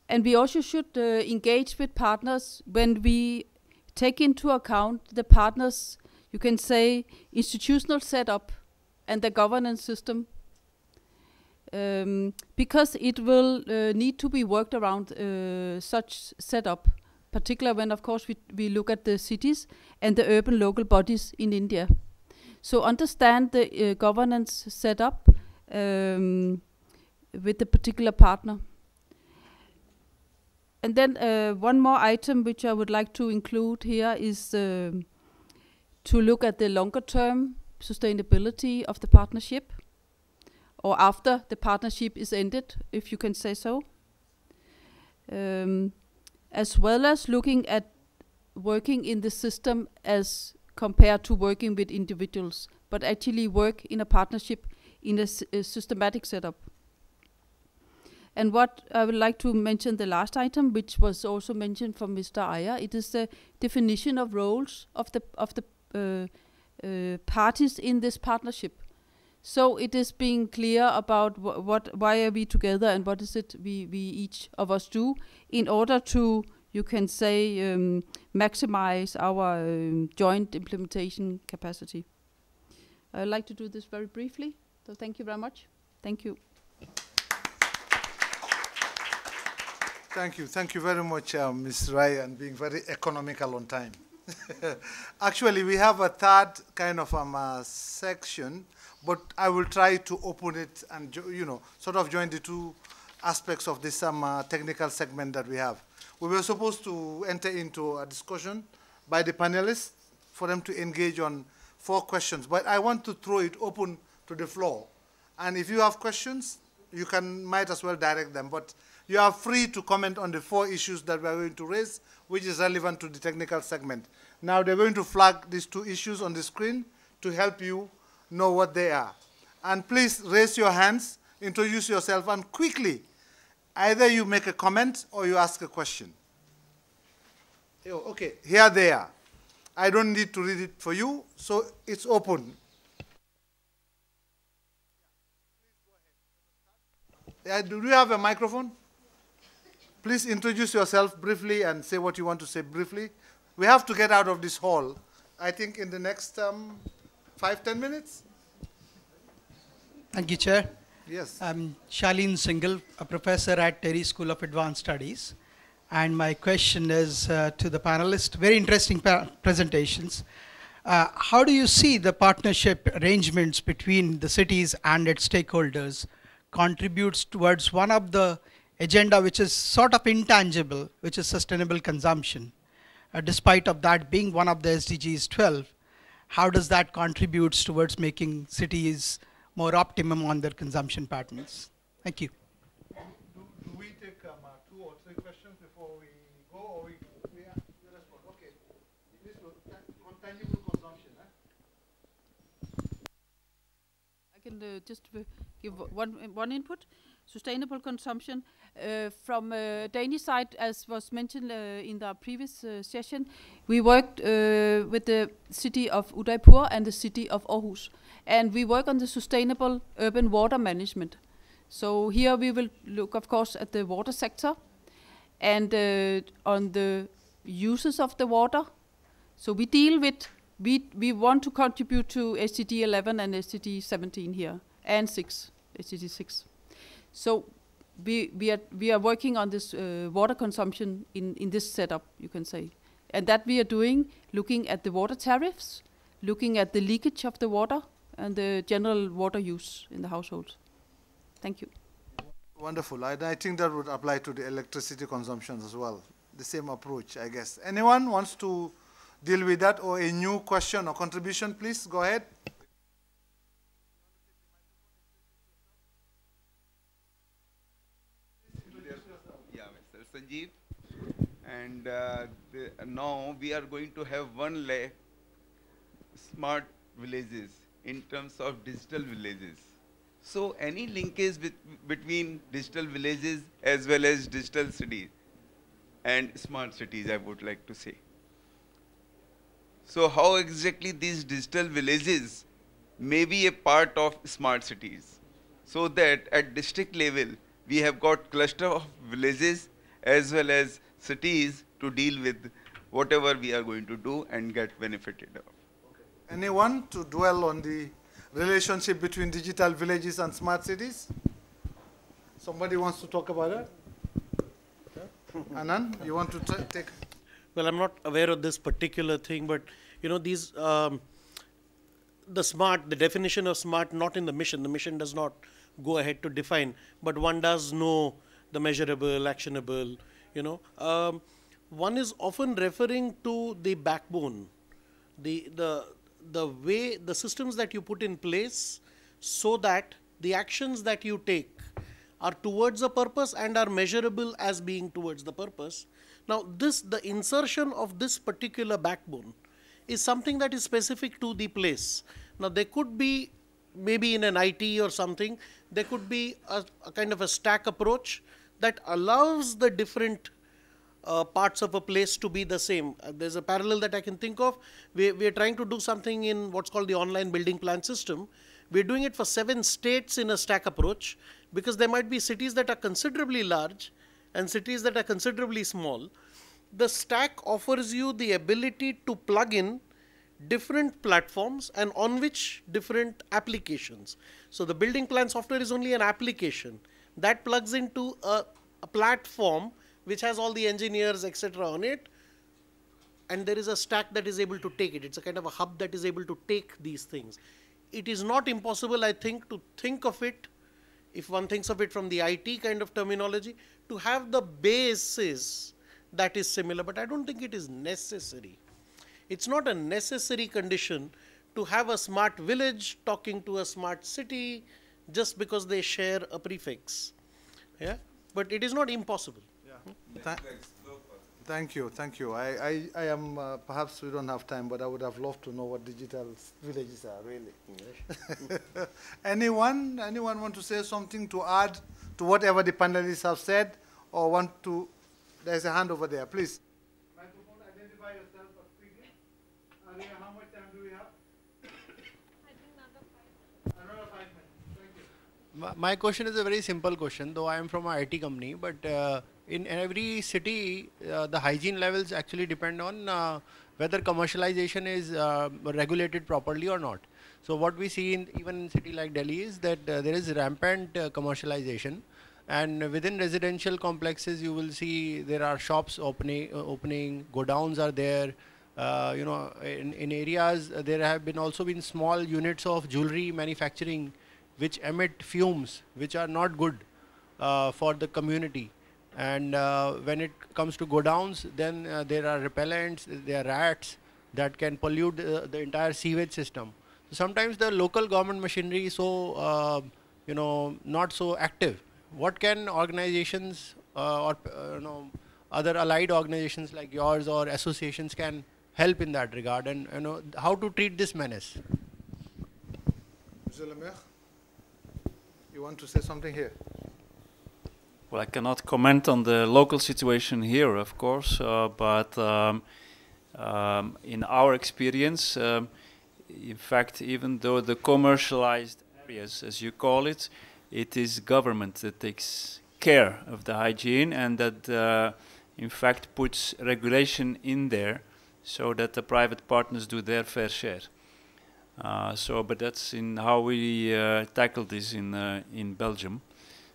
and we also should uh, engage with partners when we take into account the partners, you can say, institutional setup and the governance system, um, because it will uh, need to be worked around uh, such setup, particularly when, of course, we, we look at the cities and the urban local bodies in India. So understand the uh, governance setup um, with the particular partner. And then uh, one more item which I would like to include here is uh, to look at the longer term sustainability of the partnership, or after the partnership is ended, if you can say so, um, as well as looking at working in the system as compared to working with individuals, but actually work in a partnership in a, a systematic setup. And what I would like to mention, the last item, which was also mentioned from Mister Iyer, it is the definition of roles of the, of the Uh, uh, parties in this partnership. So it is being clear about wh what, why are we together and what is it we, we each of us do in order to, you can say, um, maximize our um, joint implementation capacity. I'd like to do this very briefly, so thank you very much. Thank you. Thank you. Thank you very much, uh, Miz Rai, and being very economical on time. Actually, we have a third kind of um, uh, section, but I will try to open it and, you know, sort of join the two aspects of this um, uh, technical segment that we have. We were supposed to enter into a discussion by the panelists for them to engage on four questions, but I want to throw it open to the floor. And if you have questions, you can might as well direct them, but you are free to comment on the four issues that we are going to raise, which is relevant to the technical segment. Now they're going to flag these two issues on the screen to help you know what they are. And please raise your hands, introduce yourself, and quickly, either you make a comment or you ask a question. Okay, here they are. I don't need to read it for you, so it's open. Uh, do you have a microphone? Please introduce yourself briefly and say what you want to say briefly. We have to get out of this hall, I think, in the next um, five, ten minutes. Thank you, Chair. Yes. I'm Shaleen Singhal, a professor at TERI School of Advanced Studies. And my question is uh, to the panelists, very interesting pa presentations. Uh, how do you see the partnership arrangements between the cities and its stakeholders contributes towards one of the agenda which is sort of intangible, which is sustainable consumption. Uh, despite of that being one of the S D Gs twelve, how does that contribute towards making cities more optimum on their consumption patterns? Thank you. Do, do we take um, uh, two or three questions before we I can uh, just give okay. one one input. Sustainable consumption uh, from uh, Danish side, as was mentioned uh, in the previous uh, session, we worked uh, with the city of Udaipur and the city of Aarhus, and we work on the sustainable urban water management. So here we will look, of course, at the water sector and uh, on the uses of the water. So we deal with we we want to contribute to S D G eleven and S D G seventeen here, and six S D G six. So we we are we are working on this uh, water consumption in in this setup, you can say, and that we are doing looking at the water tariffs, looking at the leakage of the water and the general water use in the households. Thank you. Wonderful. I, I think that would apply to the electricity consumption as well. The same approach, I guess. Anyone wants to deal with that or a new question or contribution? Please go ahead. Sanjeev, and uh, the, uh, now we are going to have one lakh smart villages in terms of digital villages. So any linkage be between digital villages as well as digital cities and smart cities, I would like to say. So how exactly these digital villages may be a part of smart cities, so that at district level we have got cluster of villages as well as cities to deal with whatever we are going to do and get benefited of. Okay. Anyone to dwell on the relationship between digital villages and smart cities? Somebody wants to talk about that? Okay. Anand, you want to take? Well, I'm not aware of this particular thing, but you know, these, um, the smart, the definition of smart, not in the mission, the mission does not go ahead to define, but one does know the measurable, actionable, you know. Um, one is often referring to the backbone, the, the, the way, the systems that you put in place so that the actions that you take are towards a purpose and are measurable as being towards the purpose. Now this, the insertion of this particular backbone is something that is specific to the place. Now there could be, maybe in an I T or something, there could be a, a kind of a stack approach that allows the different uh, parts of a place to be the same. Uh, there's a parallel that I can think of. We, we are trying to do something in what's called the online building plan system. We're doing it for seven states in a stack approach, because there might be cities that are considerably large and cities that are considerably small. The stack offers you the ability to plug in different platforms and on which different applications. So the building plan software is only an application that plugs into a, a platform which has all the engineers, et cetera on it, and there is a stack that is able to take it. It's a kind of a hub that is able to take these things. It is not impossible, I think, to think of it, if one thinks of it from the I T kind of terminology, to have the basis that is similar, but I don't think it is necessary. It's not a necessary condition to have a smart village talking to a smart city just because they share a prefix. Yeah, but it is not impossible. Yeah. Hmm? Th thank you, thank you. I, I, I am, uh, perhaps we don't have time, but I would have loved to know what digital villages are, really. anyone, anyone want to say something to add to whatever the panelists have said, or want to, there's a hand over there, please. How much time do we have? I think another five minutes. Another five minutes. Thank you. My, my question is a very simple question, though I am from an I T company. But uh, in every city, uh, the hygiene levels actually depend on uh, whether commercialization is uh, regulated properly or not. So what we see in even in city like Delhi is that uh, there is rampant uh, commercialization. And within residential complexes, you will see there are shops opening, uh, opening, godowns are there. Uh, you know, in, in areas uh, there have been also been small units of jewelry manufacturing which emit fumes which are not good uh, for the community. And uh, when it comes to godowns, then uh, there are repellents, there are rats that can pollute uh, the entire sewage system. So sometimes the local government machinery is so, uh, you know, not so active. What can organizations uh, or, uh, you know, other allied organizations like yours or associations can help in that regard, and you know how to treat this menace. Mister Le Maire, you want to say something here? Well, I cannot comment on the local situation here, of course, uh, but um, um, in our experience, um, in fact, even though the commercialized areas, as you call it, it is government that takes care of the hygiene, and that uh, in fact puts regulation in there so that the private partners do their fair share. Uh, so, but that's in how we uh, tackle this in, uh, in Belgium.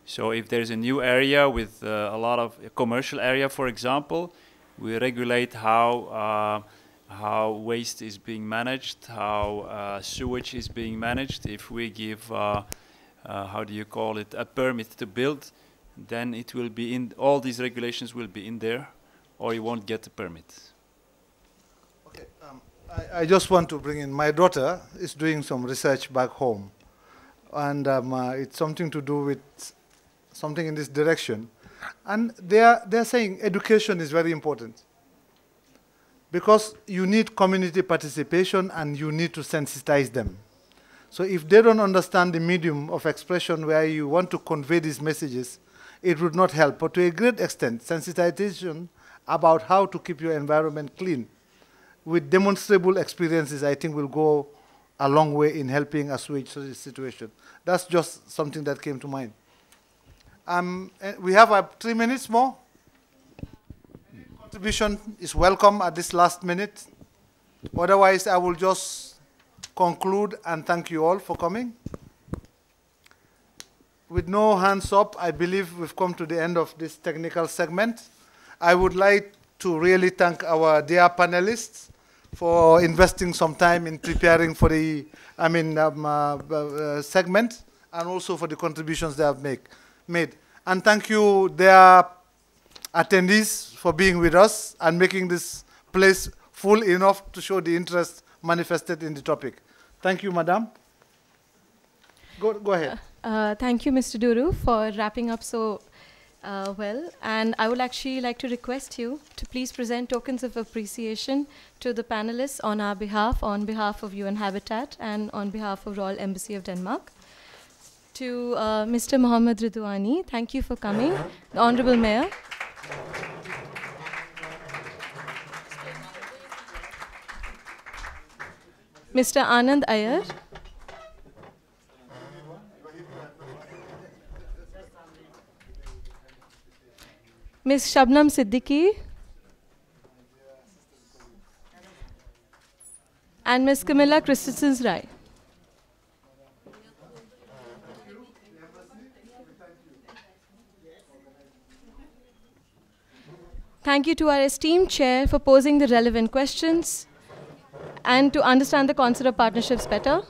So if there's a new area with uh, a lot of a commercial area, for example, we regulate how, uh, how waste is being managed, how uh, sewage is being managed. If we give, uh, uh, how do you call it, a permit to build, then it will be in, all these regulations will be in there, or you won't get the permit. Okay, um, I, I just want to bring in, my daughter is doing some research back home, and um, uh, it's something to do with something in this direction. And they're, they're saying education is very important, because you need community participation and you need to sensitize them. So if they don't understand the medium of expression where you want to convey these messages, it would not help, but to a great extent, sensitization about how to keep your environment clean with demonstrable experiences, I think, will go a long way in helping assuage such a situation. That's just something that came to mind. Um, we have uh, three minutes more. Any contribution is welcome at this last minute. Otherwise, I will just conclude and thank you all for coming. With no hands up, I believe we've come to the end of this technical segment. I would like to really thank our dear panelists for investing some time in preparing for the, I mean, um, uh, uh, segment, and also for the contributions they have make, made. And thank you, dear attendees, for being with us and making this place full enough to show the interest manifested in the topic. Thank you, madam. Go, go ahead. Uh, thank you, Mister Duru, for wrapping up so uh, well. And I would actually like to request you to please present tokens of appreciation to the panelists on our behalf, on behalf of U N Habitat, and on behalf of Royal Embassy of Denmark. To uh, Mister Mohammad Ridwani, thank you for coming. The Honorable Mayor. Mister Anand Iyer. Miz Shabnam Siddiqui, and Miz Camilla Christensen-Rai. Thank you to our esteemed chair for posing the relevant questions and to understand the concept of partnerships better.